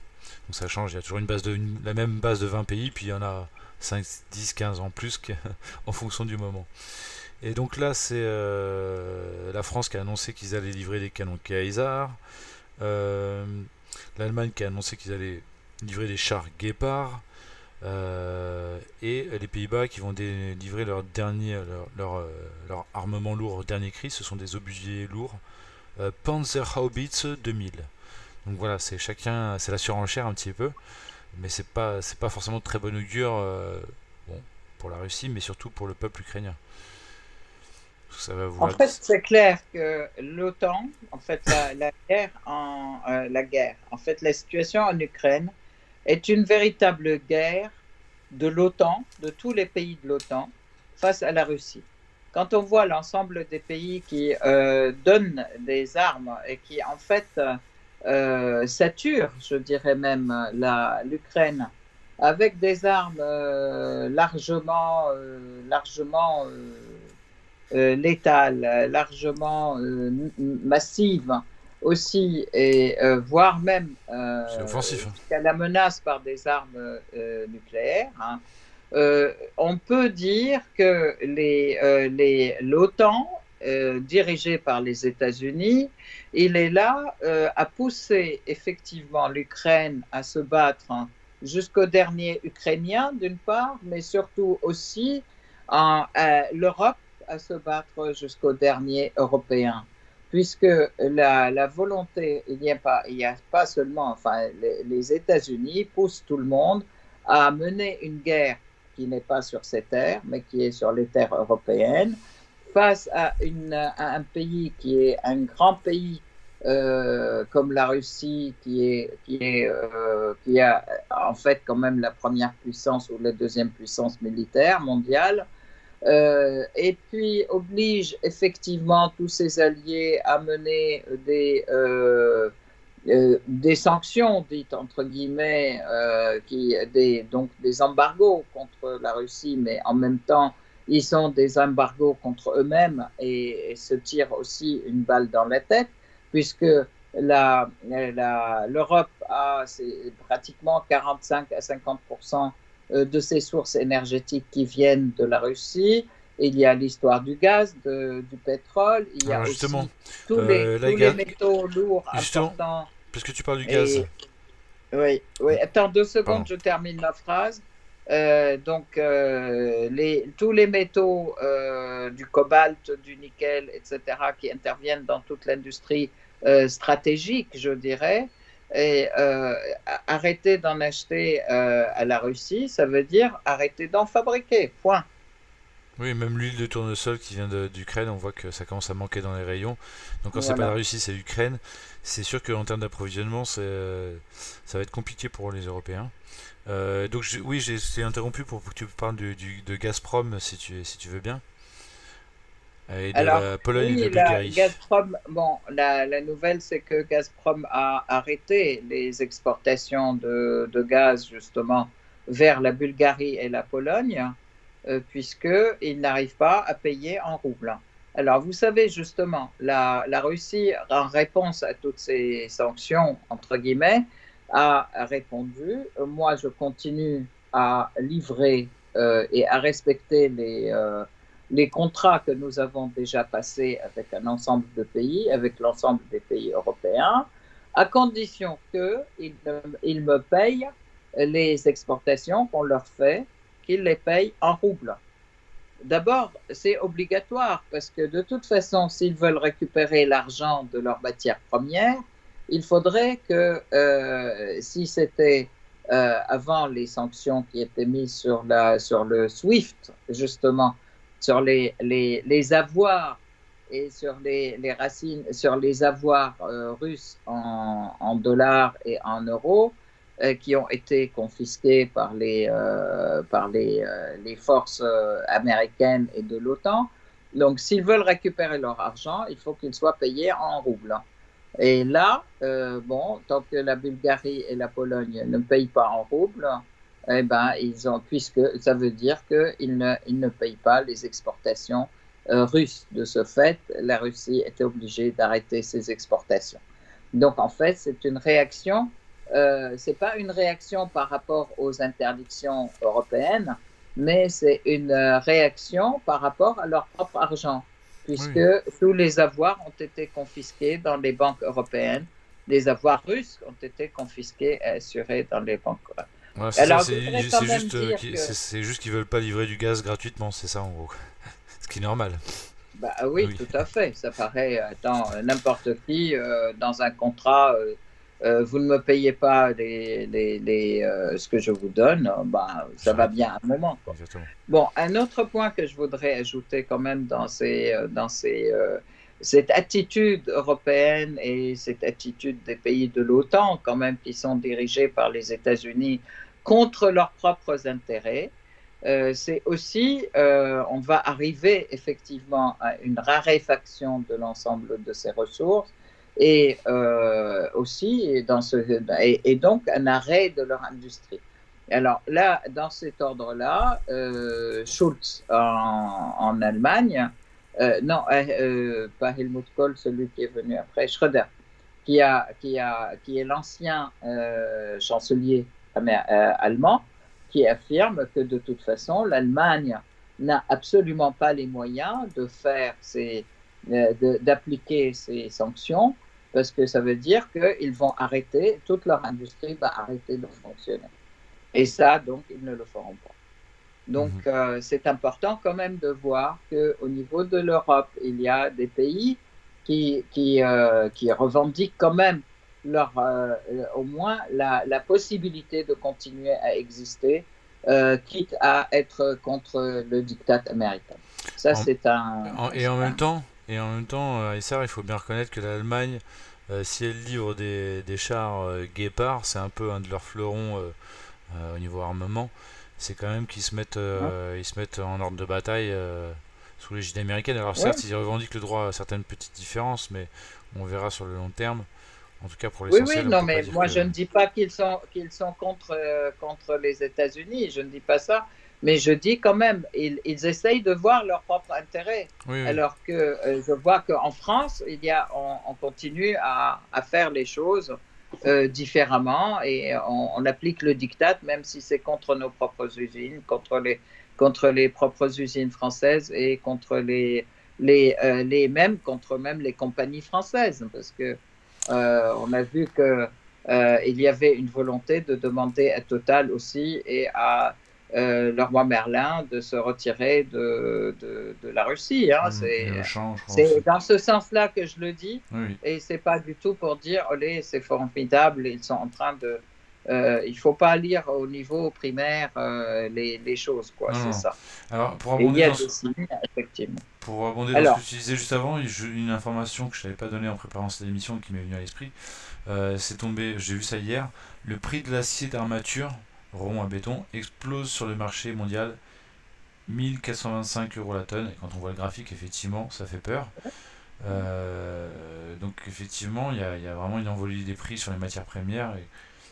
donc ça change, il y a toujours la même base de 20 pays, puis il y en a 5, 10, 15 en plus en fonction du moment. Et donc là c'est la France qui a annoncé qu'ils allaient livrer des canons Caesar, l'Allemagne qui a annoncé qu'ils allaient livrer des chars Guépard, et les Pays-Bas qui vont livrer leur armement lourd dernier cri, ce sont des obusiers lourds Panzerhaubitze 2000. Donc voilà, c'est chacun, c'est la surenchère un petit peu, mais c'est pas forcément de très bon augure pour la Russie, mais surtout pour le peuple ukrainien. Ça va vous en fait, c'est clair que l'OTAN, en fait, la situation en Ukraine est une véritable guerre de l'OTAN, de tous les pays de l'OTAN, face à la Russie. Quand on voit l'ensemble des pays qui donnent des armes et qui, en fait, saturent, je dirais même, l'Ukraine avec des armes létale, largement massive aussi, et voire même à la menace par des armes nucléaires, hein. On peut dire que l'OTAN, dirigée par les États-Unis, il est là à pousser effectivement l'Ukraine à se battre, hein, jusqu'au dernier Ukrainien d'une part, mais surtout aussi l'Europe à se battre jusqu'au dernier Européen, puisque la volonté, il n'y a pas seulement, enfin, les États-Unis poussent tout le monde à mener une guerre qui n'est pas sur ces terres, mais qui est sur les terres européennes, face à un pays qui est un grand pays comme la Russie, qui a en fait quand même la première puissance ou la deuxième puissance militaire mondiale. Et puis oblige effectivement tous ses alliés à mener des sanctions, dites entre guillemets, donc des embargos contre la Russie, mais en même temps, ils sont des embargos contre eux-mêmes et se tirent aussi une balle dans la tête, puisque l'Europe a pratiquement 45 à 50% de ces sources énergétiques qui viennent de la Russie. Il y a l'histoire du gaz, du pétrole, il y a aussi tous les métaux lourds importants. Parce que tu parles du gaz. Oui, attends 2 secondes, je termine ma phrase. Tous les métaux, du cobalt, du nickel, etc., qui interviennent dans toute l'industrie stratégique, je dirais, et arrêter d'en acheter à la Russie, ça veut dire arrêter d'en fabriquer, point. Oui, même l'huile de tournesol qui vient d'Ukraine, on voit que ça commence à manquer dans les rayons. Donc quand voilà, c'est pas la Russie, c'est l'Ukraine. C'est sûr qu'en termes d'approvisionnement, ça va être compliqué pour les Européens. Oui, j'ai été interrompu pour que tu parles de Gazprom, si tu veux bien. Et de la Pologne et de Bulgarie. Gazprom, la nouvelle, c'est que Gazprom a arrêté les exportations de gaz, justement, vers la Bulgarie et la Pologne, puisqu'ils n'arrivent pas à payer en rouble. Alors, vous savez, justement, la Russie, en réponse à toutes ces sanctions, entre guillemets, a répondu « Moi, je continue à livrer et à respecter les contrats que nous avons déjà passés avec avec l'ensemble des pays européens, à condition qu'ils me payent les exportations qu'on leur fait, qu'ils les payent en roubles. » D'abord, c'est obligatoire, parce que de toute façon, s'ils veulent récupérer l'argent de leurs matières premières, il faudrait que, si c'était avant les sanctions qui étaient mises sur, sur le SWIFT, justement, sur les avoirs et sur les racines, sur les avoirs russes en dollars et en euros, qui ont été confisqués par les forces américaines et de l'OTAN. Donc, s'ils veulent récupérer leur argent, il faut qu'ils soient payés en roubles. Et là, bon, tant que la Bulgarie et la Pologne ne payent pas en roubles, eh ben, puisque ça veut dire qu'ils ne payent pas les exportations russes. De ce fait, la Russie était obligée d'arrêter ses exportations. Donc, en fait, c'est une réaction. Ce n'est pas une réaction par rapport aux interdictions européennes, mais c'est une réaction par rapport à leur propre argent, puisque tous les avoirs ont été confisqués dans les banques européennes. Les avoirs russes ont été confisqués et assurés dans les banques. Ouais, c'est juste qu'ils ne veulent pas livrer du gaz gratuitement, c'est ça en gros. Ce qui est normal. Bah, oui, tout à fait. Ça paraît, n'importe qui, dans un contrat... vous ne me payez pas ce que je vous donne, bah, ça va bien à un moment. Quoi. Bon, un autre point que je voudrais ajouter quand même cette attitude européenne et cette attitude des pays de l'OTAN, quand même, qui sont dirigés par les États-Unis contre leurs propres intérêts, c'est aussi, on va arriver effectivement à une raréfaction de l'ensemble de ces ressources, et aussi donc un arrêt de leur industrie. Alors là, dans cet ordre-là, Schulz en Allemagne, pas Helmut Kohl, celui qui est venu après, Schröder, qui est l'ancien chancelier allemand, qui affirme que de toute façon, l'Allemagne n'a absolument pas les moyens d'appliquer ces sanctions, parce que ça veut dire qu'ils vont arrêter, toute leur industrie va arrêter de fonctionner. Et ça, donc, ils ne le feront pas. Donc, c'est important quand même de voir qu'au niveau de l'Europe, il y a des pays qui revendiquent quand même au moins la possibilité de continuer à exister, quitte à être contre le diktat américain. Ça, c'est un... Et en même temps, Aïssar, il faut bien reconnaître que l'Allemagne, si elle livre des chars Guépard, c'est un peu un de leurs fleurons au niveau armement, c'est quand même qu'ils se mettent en ordre de bataille sous l'égide américaine. Alors certes, ils revendiquent le droit à certaines petites différences, mais on verra sur le long terme. En tout cas, pour l'essentiel. Oui, non, mais moi, je ne dis pas qu'ils sont contre les États-Unis, je ne dis pas ça. Mais je dis quand même, ils essayent de voir leur propre intérêt. Oui, oui. Alors que je vois qu'en France, on continue à faire les choses différemment, et on applique le diktat, même si c'est contre nos propres usines, contre les propres usines françaises, et contre les compagnies françaises. Parce que on a vu qu'il y avait une volonté de demander à Total aussi et à... Leroy Merlin de se retirer de la Russie. Hein. C'est dans ce sens-là que je le dis, et c'est pas du tout pour dire « Olé, c'est formidable, ils sont en train de… » il faut pas lire au niveau primaire les choses, quoi, c'est ça. Alors, pour abonder dans ce que tu disais juste avant, une information que je n'avais pas donnée en préparant cette émission qui m'est venue à l'esprit, c'est tombé, j'ai vu ça hier, le prix de l'acier d'armature rond à béton explose sur le marché mondial, 1425 euros la tonne, et quand on voit le graphique, effectivement, ça fait peur. Donc effectivement, il y a vraiment une envolée des prix sur les matières premières,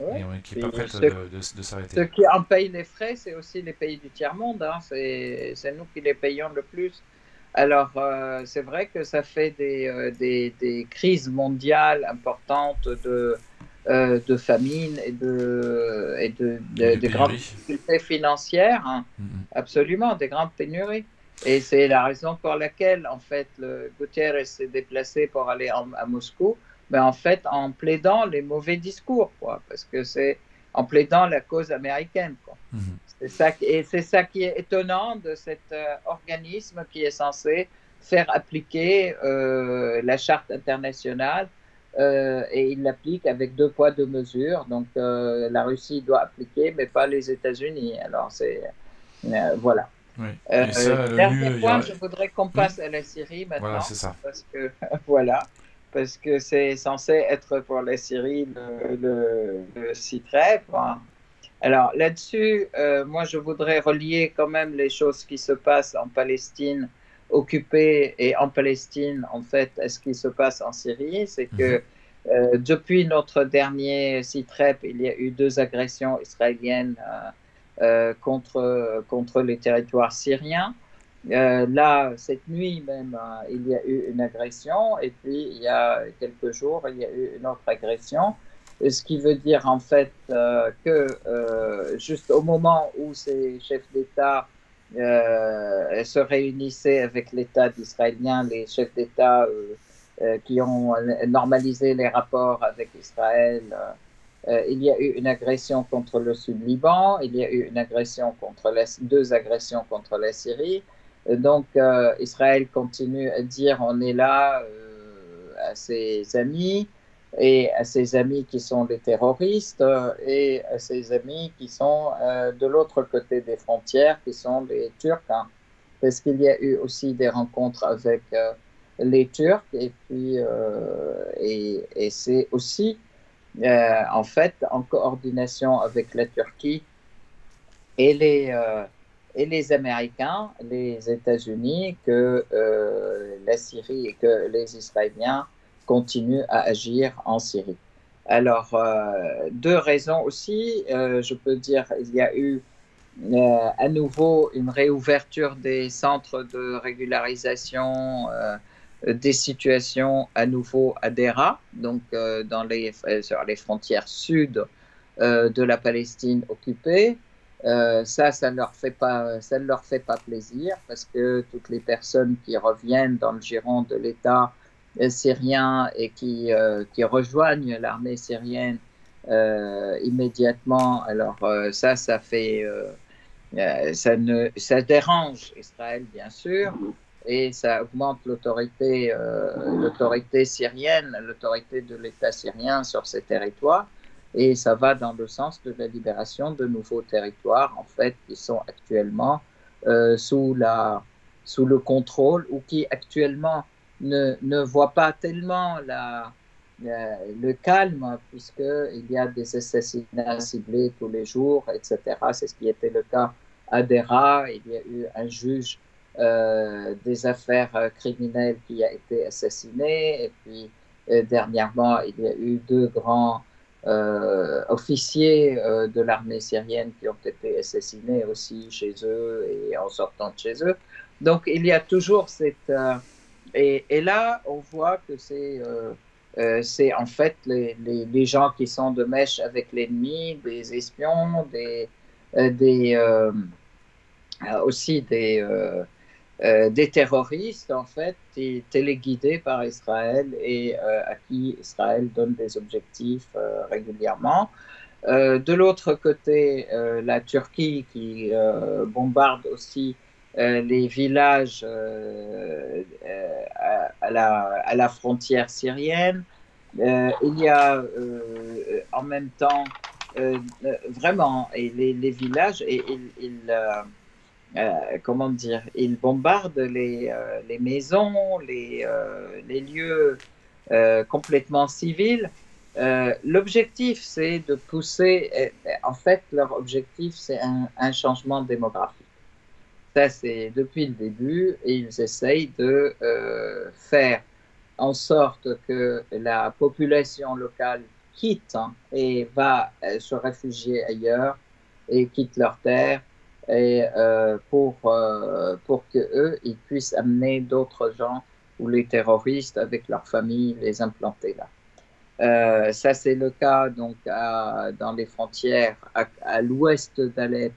et qui n'est pas prête de s'arrêter. Ceux qui en payent les frais, c'est aussi les pays du tiers-monde, hein. C'est nous qui les payons le plus. Alors c'est vrai que ça fait des crises mondiales importantes de famine et de grandes difficultés financières, hein. Absolument, des grandes pénuries. Et c'est la raison pour laquelle, en fait, Guterres s'est déplacé pour aller à Moscou, mais en fait, en plaidant les mauvais discours, quoi, parce que c'est en plaidant la cause américaine, quoi. C'est ça qui est étonnant de cet organisme qui est censé faire appliquer la charte internationale et il l'applique avec deux poids, deux mesures. Donc la Russie doit appliquer, mais pas les États-Unis. Alors c'est... voilà. Oui. Dernier point, je voudrais qu'on passe à la Syrie maintenant. Voilà, c'est ça. Parce que, voilà, parce que c'est censé être pour la Syrie le SitRep. Hein. Alors là-dessus, moi je voudrais relier quand même les choses qui se passent en Palestine occupée et en Palestine en fait à ce qui se passe en Syrie. C'est que depuis notre dernier SitRep, il y a eu deux agressions israéliennes contre les territoires syriens. Là, cette nuit même, il y a eu une agression et puis il y a quelques jours, il y a eu une autre agression. Ce qui veut dire en fait que juste au moment où ces chefs d'État se réunissaient avec l'État israélien, les chefs d'État qui ont normalisé les rapports avec Israël, il y a eu une agression contre le Sud-Liban, il y a eu une agression contre deux agressions contre la Syrie. Donc Israël continue à dire on est là à ses amis, et à ses amis qui sont des terroristes, et à ses amis qui sont de l'autre côté des frontières, qui sont les Turcs, hein. Parce qu'il y a eu aussi des rencontres avec les Turcs, et puis et c'est aussi en fait en coordination avec la Turquie et les Américains, les États-Unis, que la Syrie et que les Israéliens continue à agir en Syrie. Alors, deux raisons aussi. Je peux dire il y a eu à nouveau une réouverture des centres de régularisation des situations à nouveau à Deraa, donc sur les frontières sud de la Palestine occupée. Ça ne leur fait pas plaisir parce que toutes les personnes qui reviennent dans le giron de l'État syriens et qui rejoignent l'armée syrienne immédiatement. Alors ça fait ça dérange Israël bien sûr et ça augmente l'autorité syrienne, l'autorité de l'État syrien sur ces territoires et ça va dans le sens de la libération de nouveaux territoires en fait qui sont actuellement sous le contrôle ou qui actuellement ne voit pas tellement le calme, puisqu'il y a des assassinats ciblés tous les jours, etc. C'est ce qui était le cas à Deraa. Il y a eu un juge des affaires criminelles qui a été assassiné. Et puis, dernièrement, il y a eu deux grands officiers de l'armée syrienne qui ont été assassinés aussi chez eux et en sortant de chez eux. Donc, il y a toujours cette... Et là, on voit que c'est en fait les gens qui sont de mèche avec l'ennemi, des espions, aussi des terroristes, en fait, téléguidés par Israël et à qui Israël donne des objectifs régulièrement. De l'autre côté, la Turquie qui bombarde aussi les villages à la frontière syrienne. Il y a en même temps vraiment et les villages et comment dire, ils bombardent les maisons, les lieux complètement civils. L'objectif c'est de pousser, en fait leur objectif c'est un changement démographique. Ça, c'est depuis le début, et ils essayent de faire en sorte que la population locale quitte et va se réfugier ailleurs et quitte leur terre et, pour qu'eux, ils puissent amener d'autres gens ou les terroristes avec leurs familles, les implanter là. Ça, c'est le cas donc, dans les frontières à l'ouest d'Alep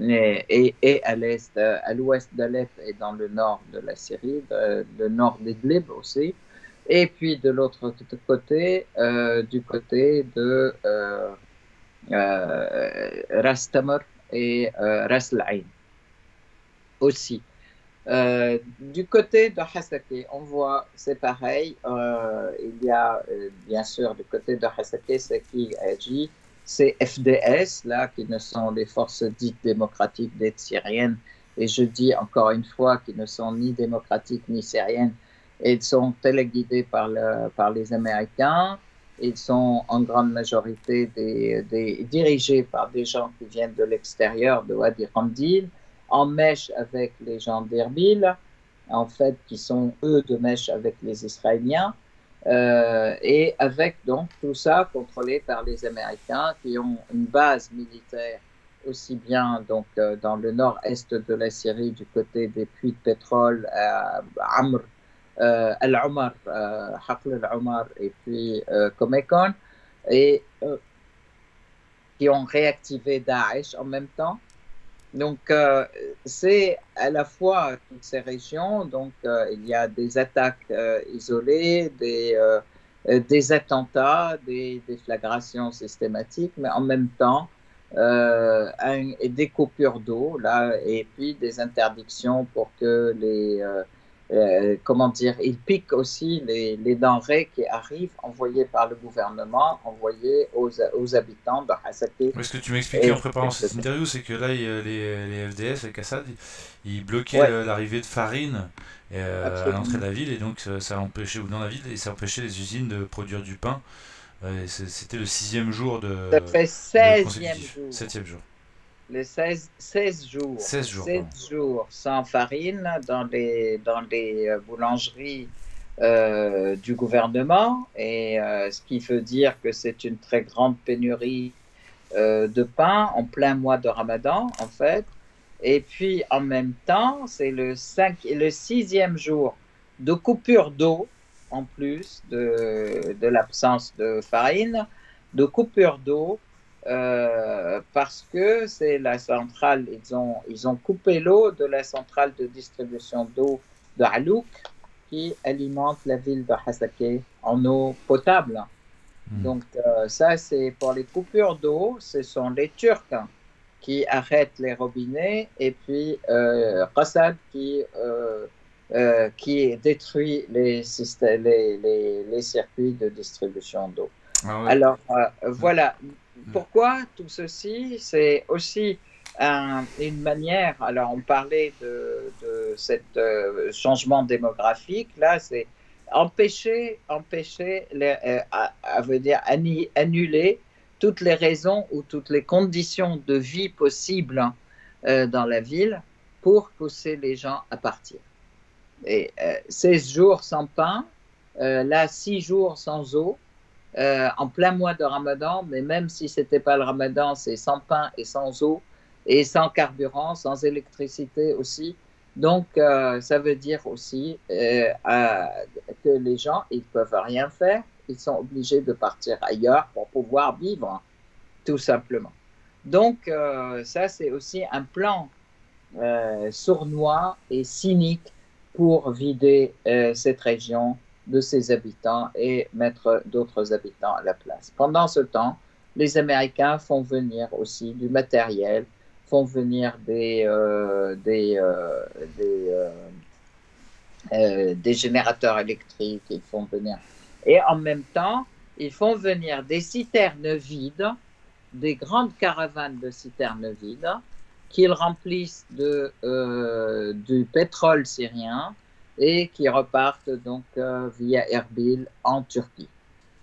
et à l'est, à l'ouest d'Alep et dans le nord de la Syrie, le nord d'Idlib aussi. Et puis de l'autre côté, du côté de Ras Tamr et Ras Al Ain aussi. Du côté de Hassaké, on voit, c'est pareil, il y a bien sûr du côté de Hassaké, c'est qui agit, c'est FDS, là, qui ne sont les forces dites démocratiques des syriennes, et je dis encore une fois qu'ils ne sont ni démocratiques ni syriennes, et ils sont téléguidés par les Américains, ils sont en grande majorité dirigés par des gens qui viennent de l'extérieur, de Wadi Ramdil, en mèche avec les gens d'Erbil, en fait, qui sont eux de mèche avec les Israéliens, et avec donc tout ça contrôlé par les Américains qui ont une base militaire aussi bien donc, dans le nord-est de la Syrie, du côté des puits de pétrole, Amr, Al-Omar, Haql Al-Omar et puis Comecon, et qui ont réactivé Daesh en même temps. Donc, c'est à la fois toutes ces régions, donc il y a des attaques isolées, des attentats, des déflagrations systématiques, mais en même temps, des coupures d'eau, là, et puis des interdictions pour que les, comment dire, ils piquent aussi les denrées qui arrivent, envoyées par le gouvernement, envoyées aux habitants de Hassaké. Ce que tu m'expliquais en préparant cette interview, c'est que là, les FDS, les Qassad, ils bloquaient l'arrivée de farine à l'entrée de la ville, et donc ça empêchait, ou dans la ville, et ça empêchait les usines de produire du pain. C'était le 6e jour de... Ça fait 16e jour. 7e jour. Les 16 jours sans farine dans les boulangeries du gouvernement, et ce qui veut dire que c'est une très grande pénurie de pain en plein mois de Ramadan, en fait. Et puis, en même temps, c'est le 6e jour de coupure d'eau, en plus de l'absence de farine, de coupure d'eau, parce que c'est la centrale, ils ont coupé l'eau de la centrale de distribution d'eau de Halouk qui alimente la ville de Hassaké en eau potable. Donc ça, c'est pour les coupures d'eau, ce sont les Turcs qui arrêtent les robinets, et puis Qassad qui détruit les circuits de distribution d'eau. Alors voilà. Pourquoi tout ceci? C'est aussi une manière, alors on parlait de cet changement démographique, là c'est empêcher veut dire annuler toutes les raisons ou toutes les conditions de vie possibles dans la ville pour pousser les gens à partir. Et 16 jours sans pain, là 6 jours sans eau, en plein mois de Ramadan, mais même si ce n'était pas le Ramadan, c'est sans pain et sans eau, et sans carburant, sans électricité aussi. Donc, ça veut dire aussi que les gens, ils ne peuvent rien faire, ils sont obligés de partir ailleurs pour pouvoir vivre, tout simplement. Donc, ça, c'est aussi un plan sournois et cynique pour vider cette région de ses habitants et mettre d'autres habitants à la place. Pendant ce temps, les Américains font venir aussi du matériel, font venir des générateurs électriques, ils font venir. Et en même temps, ils font venir des citernes vides, des grandes caravanes de citernes vides, qu'ils remplissent du pétrole syrien, et qui repartent donc via Erbil en Turquie.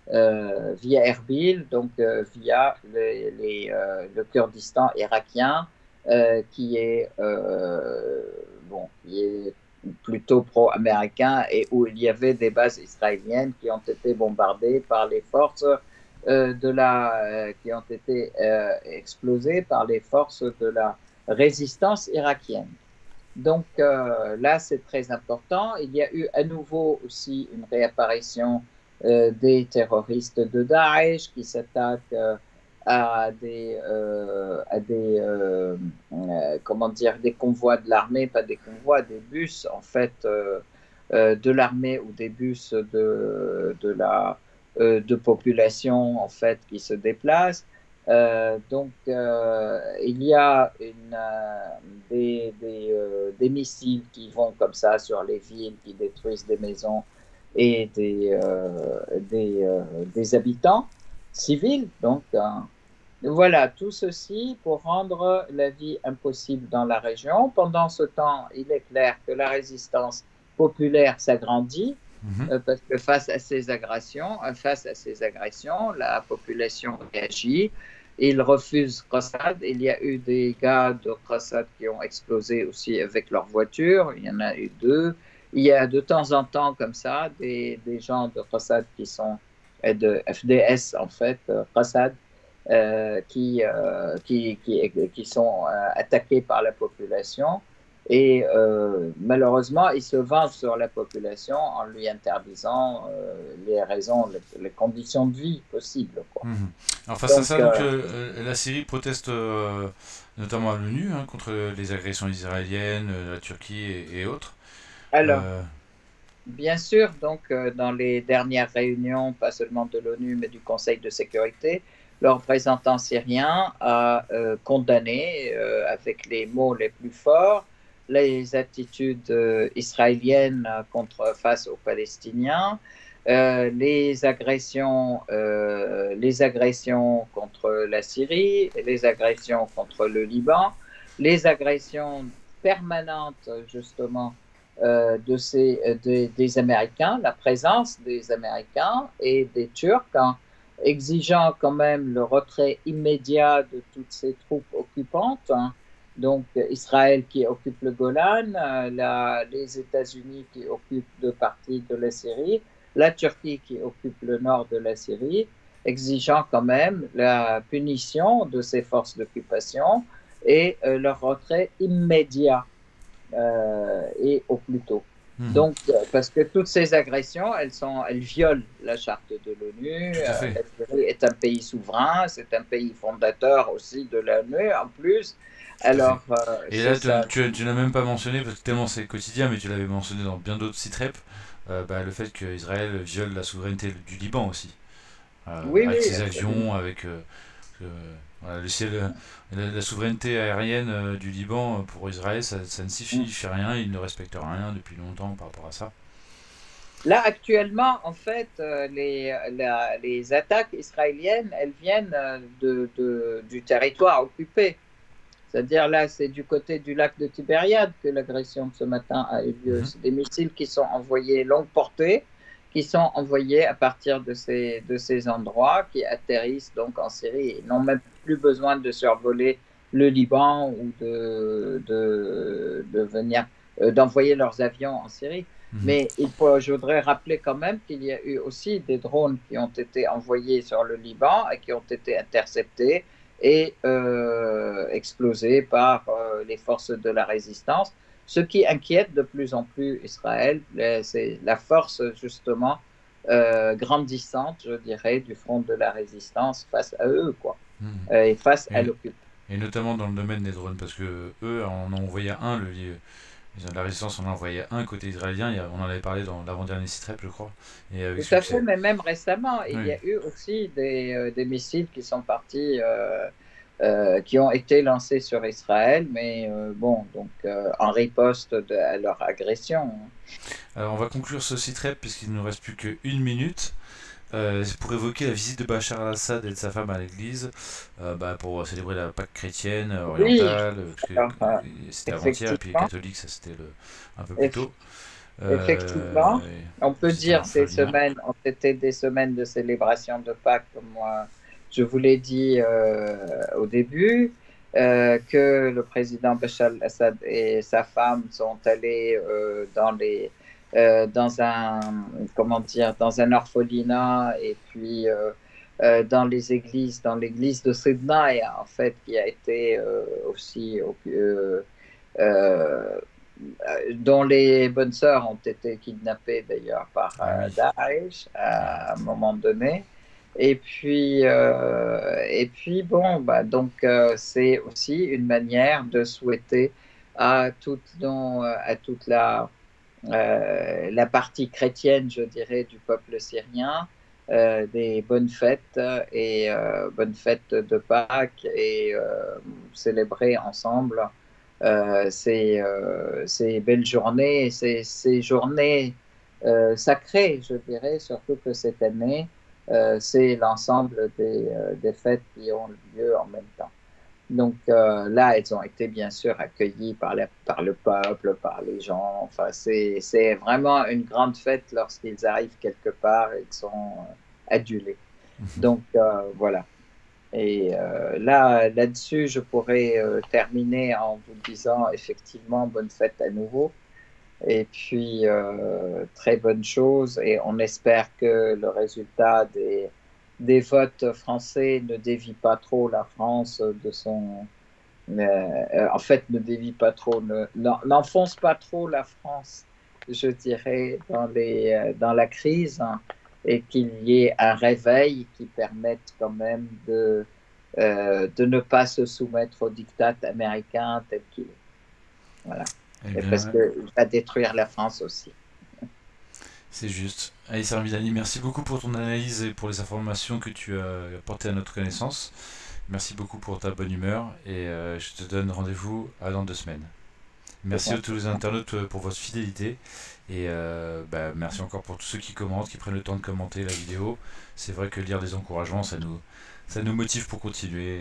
Via Erbil, donc via le Kurdistan irakien, qui est plutôt pro-américain, et où il y avait des bases israéliennes qui ont été bombardées par les forces qui ont été explosées par les forces de la résistance irakienne. Donc là, c'est très important. Il y a eu à nouveau aussi une réapparition des terroristes de Daesh qui s'attaquent à des convois de l'armée, pas des convois, des bus en fait de l'armée, ou des bus de population en fait qui se déplacent. Donc il y a des missiles qui vont comme ça sur les villes, qui détruisent des maisons et des habitants civils. Donc voilà, tout ceci pour rendre la vie impossible dans la région. Pendant ce temps, il est clair que la résistance populaire s'agrandit. Parce que face à ces agressions, la population réagit. Ils refusent Qassad. Il y a eu des gars de Qassad qui ont explosé aussi avec leur voiture. Il y en a eu deux. Il y a de temps en temps comme ça des gens de Qassad qui sont de FDS en fait, Qassad, qui sont attaqués par la population. Et malheureusement, ils se vengent sur la population en lui interdisant les raisons, les conditions de vie possibles, quoi. Mmh. Alors face à ça, la Syrie proteste notamment à l'ONU contre les agressions israéliennes, la Turquie et autres. Alors, bien sûr, donc dans les dernières réunions, pas seulement de l'ONU, mais du Conseil de sécurité, le représentant syrien a condamné avec les mots les plus forts les attitudes israéliennes face aux Palestiniens, les agressions contre la Syrie, les agressions contre le Liban, les agressions permanentes justement des Américains, la présence des Américains et des Turcs en exigeant quand même le retrait immédiat de toutes ces troupes occupantes, hein. Donc Israël qui occupe le Golan, les États-Unis qui occupent deux parties de la Syrie, la Turquie qui occupe le nord de la Syrie, exigeant quand même la punition de ces forces d'occupation et leur retrait immédiat et au plus tôt. Mmh. Donc, parce que toutes ces agressions, elles violent la charte de l'ONU. La Syrie est un pays souverain, c'est un pays fondateur aussi de l'ONU en plus. Alors, et là, tu l'as même pas mentionné parce que tellement c'est quotidien, mais tu l'avais mentionné dans bien d'autres SitRep, le fait qu'Israël viole la souveraineté du Liban aussi. Ses actions, avec la souveraineté aérienne du Liban pour Israël, ça ne signifie rien, il ne respecte rien depuis longtemps par rapport à ça. Là, actuellement, en fait, les attaques israéliennes, elles viennent du territoire occupé. C'est-à-dire là, c'est du côté du lac de Tibériade que l'agression de ce matin a eu lieu. C'est des missiles qui sont envoyés longue portée, qui sont envoyés à partir de ces endroits, qui atterrissent donc en Syrie. Ils n'ont même plus besoin de survoler le Liban ou d'envoyer leurs avions en Syrie. Mmh. Mais je voudrais rappeler quand même qu'il y a eu aussi des drones qui ont été envoyés sur le Liban et qui ont été interceptés et explosé par les forces de la résistance. Ce qui inquiète de plus en plus Israël, c'est la force justement grandissante, je dirais, du front de la résistance face à eux, quoi, et face à l'occupation. Et notamment dans le domaine des drones, parce que eux, on en envoyait un, la résistance, on en envoyait un côté israélien, on en avait parlé dans l'avant-dernier SitRep, je crois. Tout à fait, mais même récemment, il y a eu aussi des missiles qui sont partis, qui ont été lancés sur Israël, mais en riposte à leur agression. Alors on va conclure ce SitRep, puisqu'il ne nous reste plus qu'une minute. Pour évoquer la visite de Bachar Al-Assad et de sa femme à l'église, pour célébrer la Pâque chrétienne orientale, parce que c'était avant-hier, puis les catholiques, ça c'était un peu plus tôt. Effectivement, on peut dire que ces semaines ont été des semaines de célébration de Pâques, comme moi je vous l'ai dit au début, que le président Bachar Al-Assad et sa femme sont allés dans un orphelinat et puis dans l'église de Sidnaïa, en fait, qui a été aussi dont les bonnes sœurs ont été kidnappées d'ailleurs par Daesh à un moment donné. Et puis c'est aussi une manière de souhaiter à toute la partie chrétienne, je dirais, du peuple syrien, des bonnes fêtes et bonnes fêtes de Pâques et célébrer ensemble ces belles journées, ces journées sacrées, je dirais, surtout que cette année, c'est l'ensemble des fêtes qui ont lieu en même temps. Donc là, elles ont été bien sûr accueillies par le peuple, par les gens. Enfin, c'est vraiment une grande fête lorsqu'ils arrivent quelque part et qu'ils sont adulés. Donc voilà. Et là-dessus, je pourrais terminer en vous disant effectivement bonne fête à nouveau. Et puis très bonne chose. Et on espère que le résultat des votes français ne dévie pas trop la France de son... en fait, ne dévie pas trop, n'enfonce pas trop la France, je dirais, dans la crise, hein, et qu'il y ait un réveil qui permette quand même de ne pas se soumettre au diktat américain tel qu'il est. Voilà. Et parce qu'il va détruire la France aussi. C'est juste. Aïssar Midani, merci beaucoup pour ton analyse et pour les informations que tu as apportées à notre connaissance. Merci beaucoup pour ta bonne humeur et je te donne rendez-vous dans 2 semaines. Merci à tous les internautes pour votre fidélité et merci encore pour tous ceux qui commentent, qui prennent le temps de commenter la vidéo. C'est vrai que lire des encouragements, ça nous motive pour continuer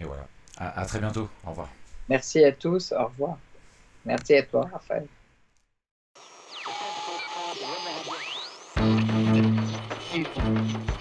et voilà. À très bientôt. Au revoir. Merci à tous. Au revoir. Merci à toi, Raphaël. Thank you.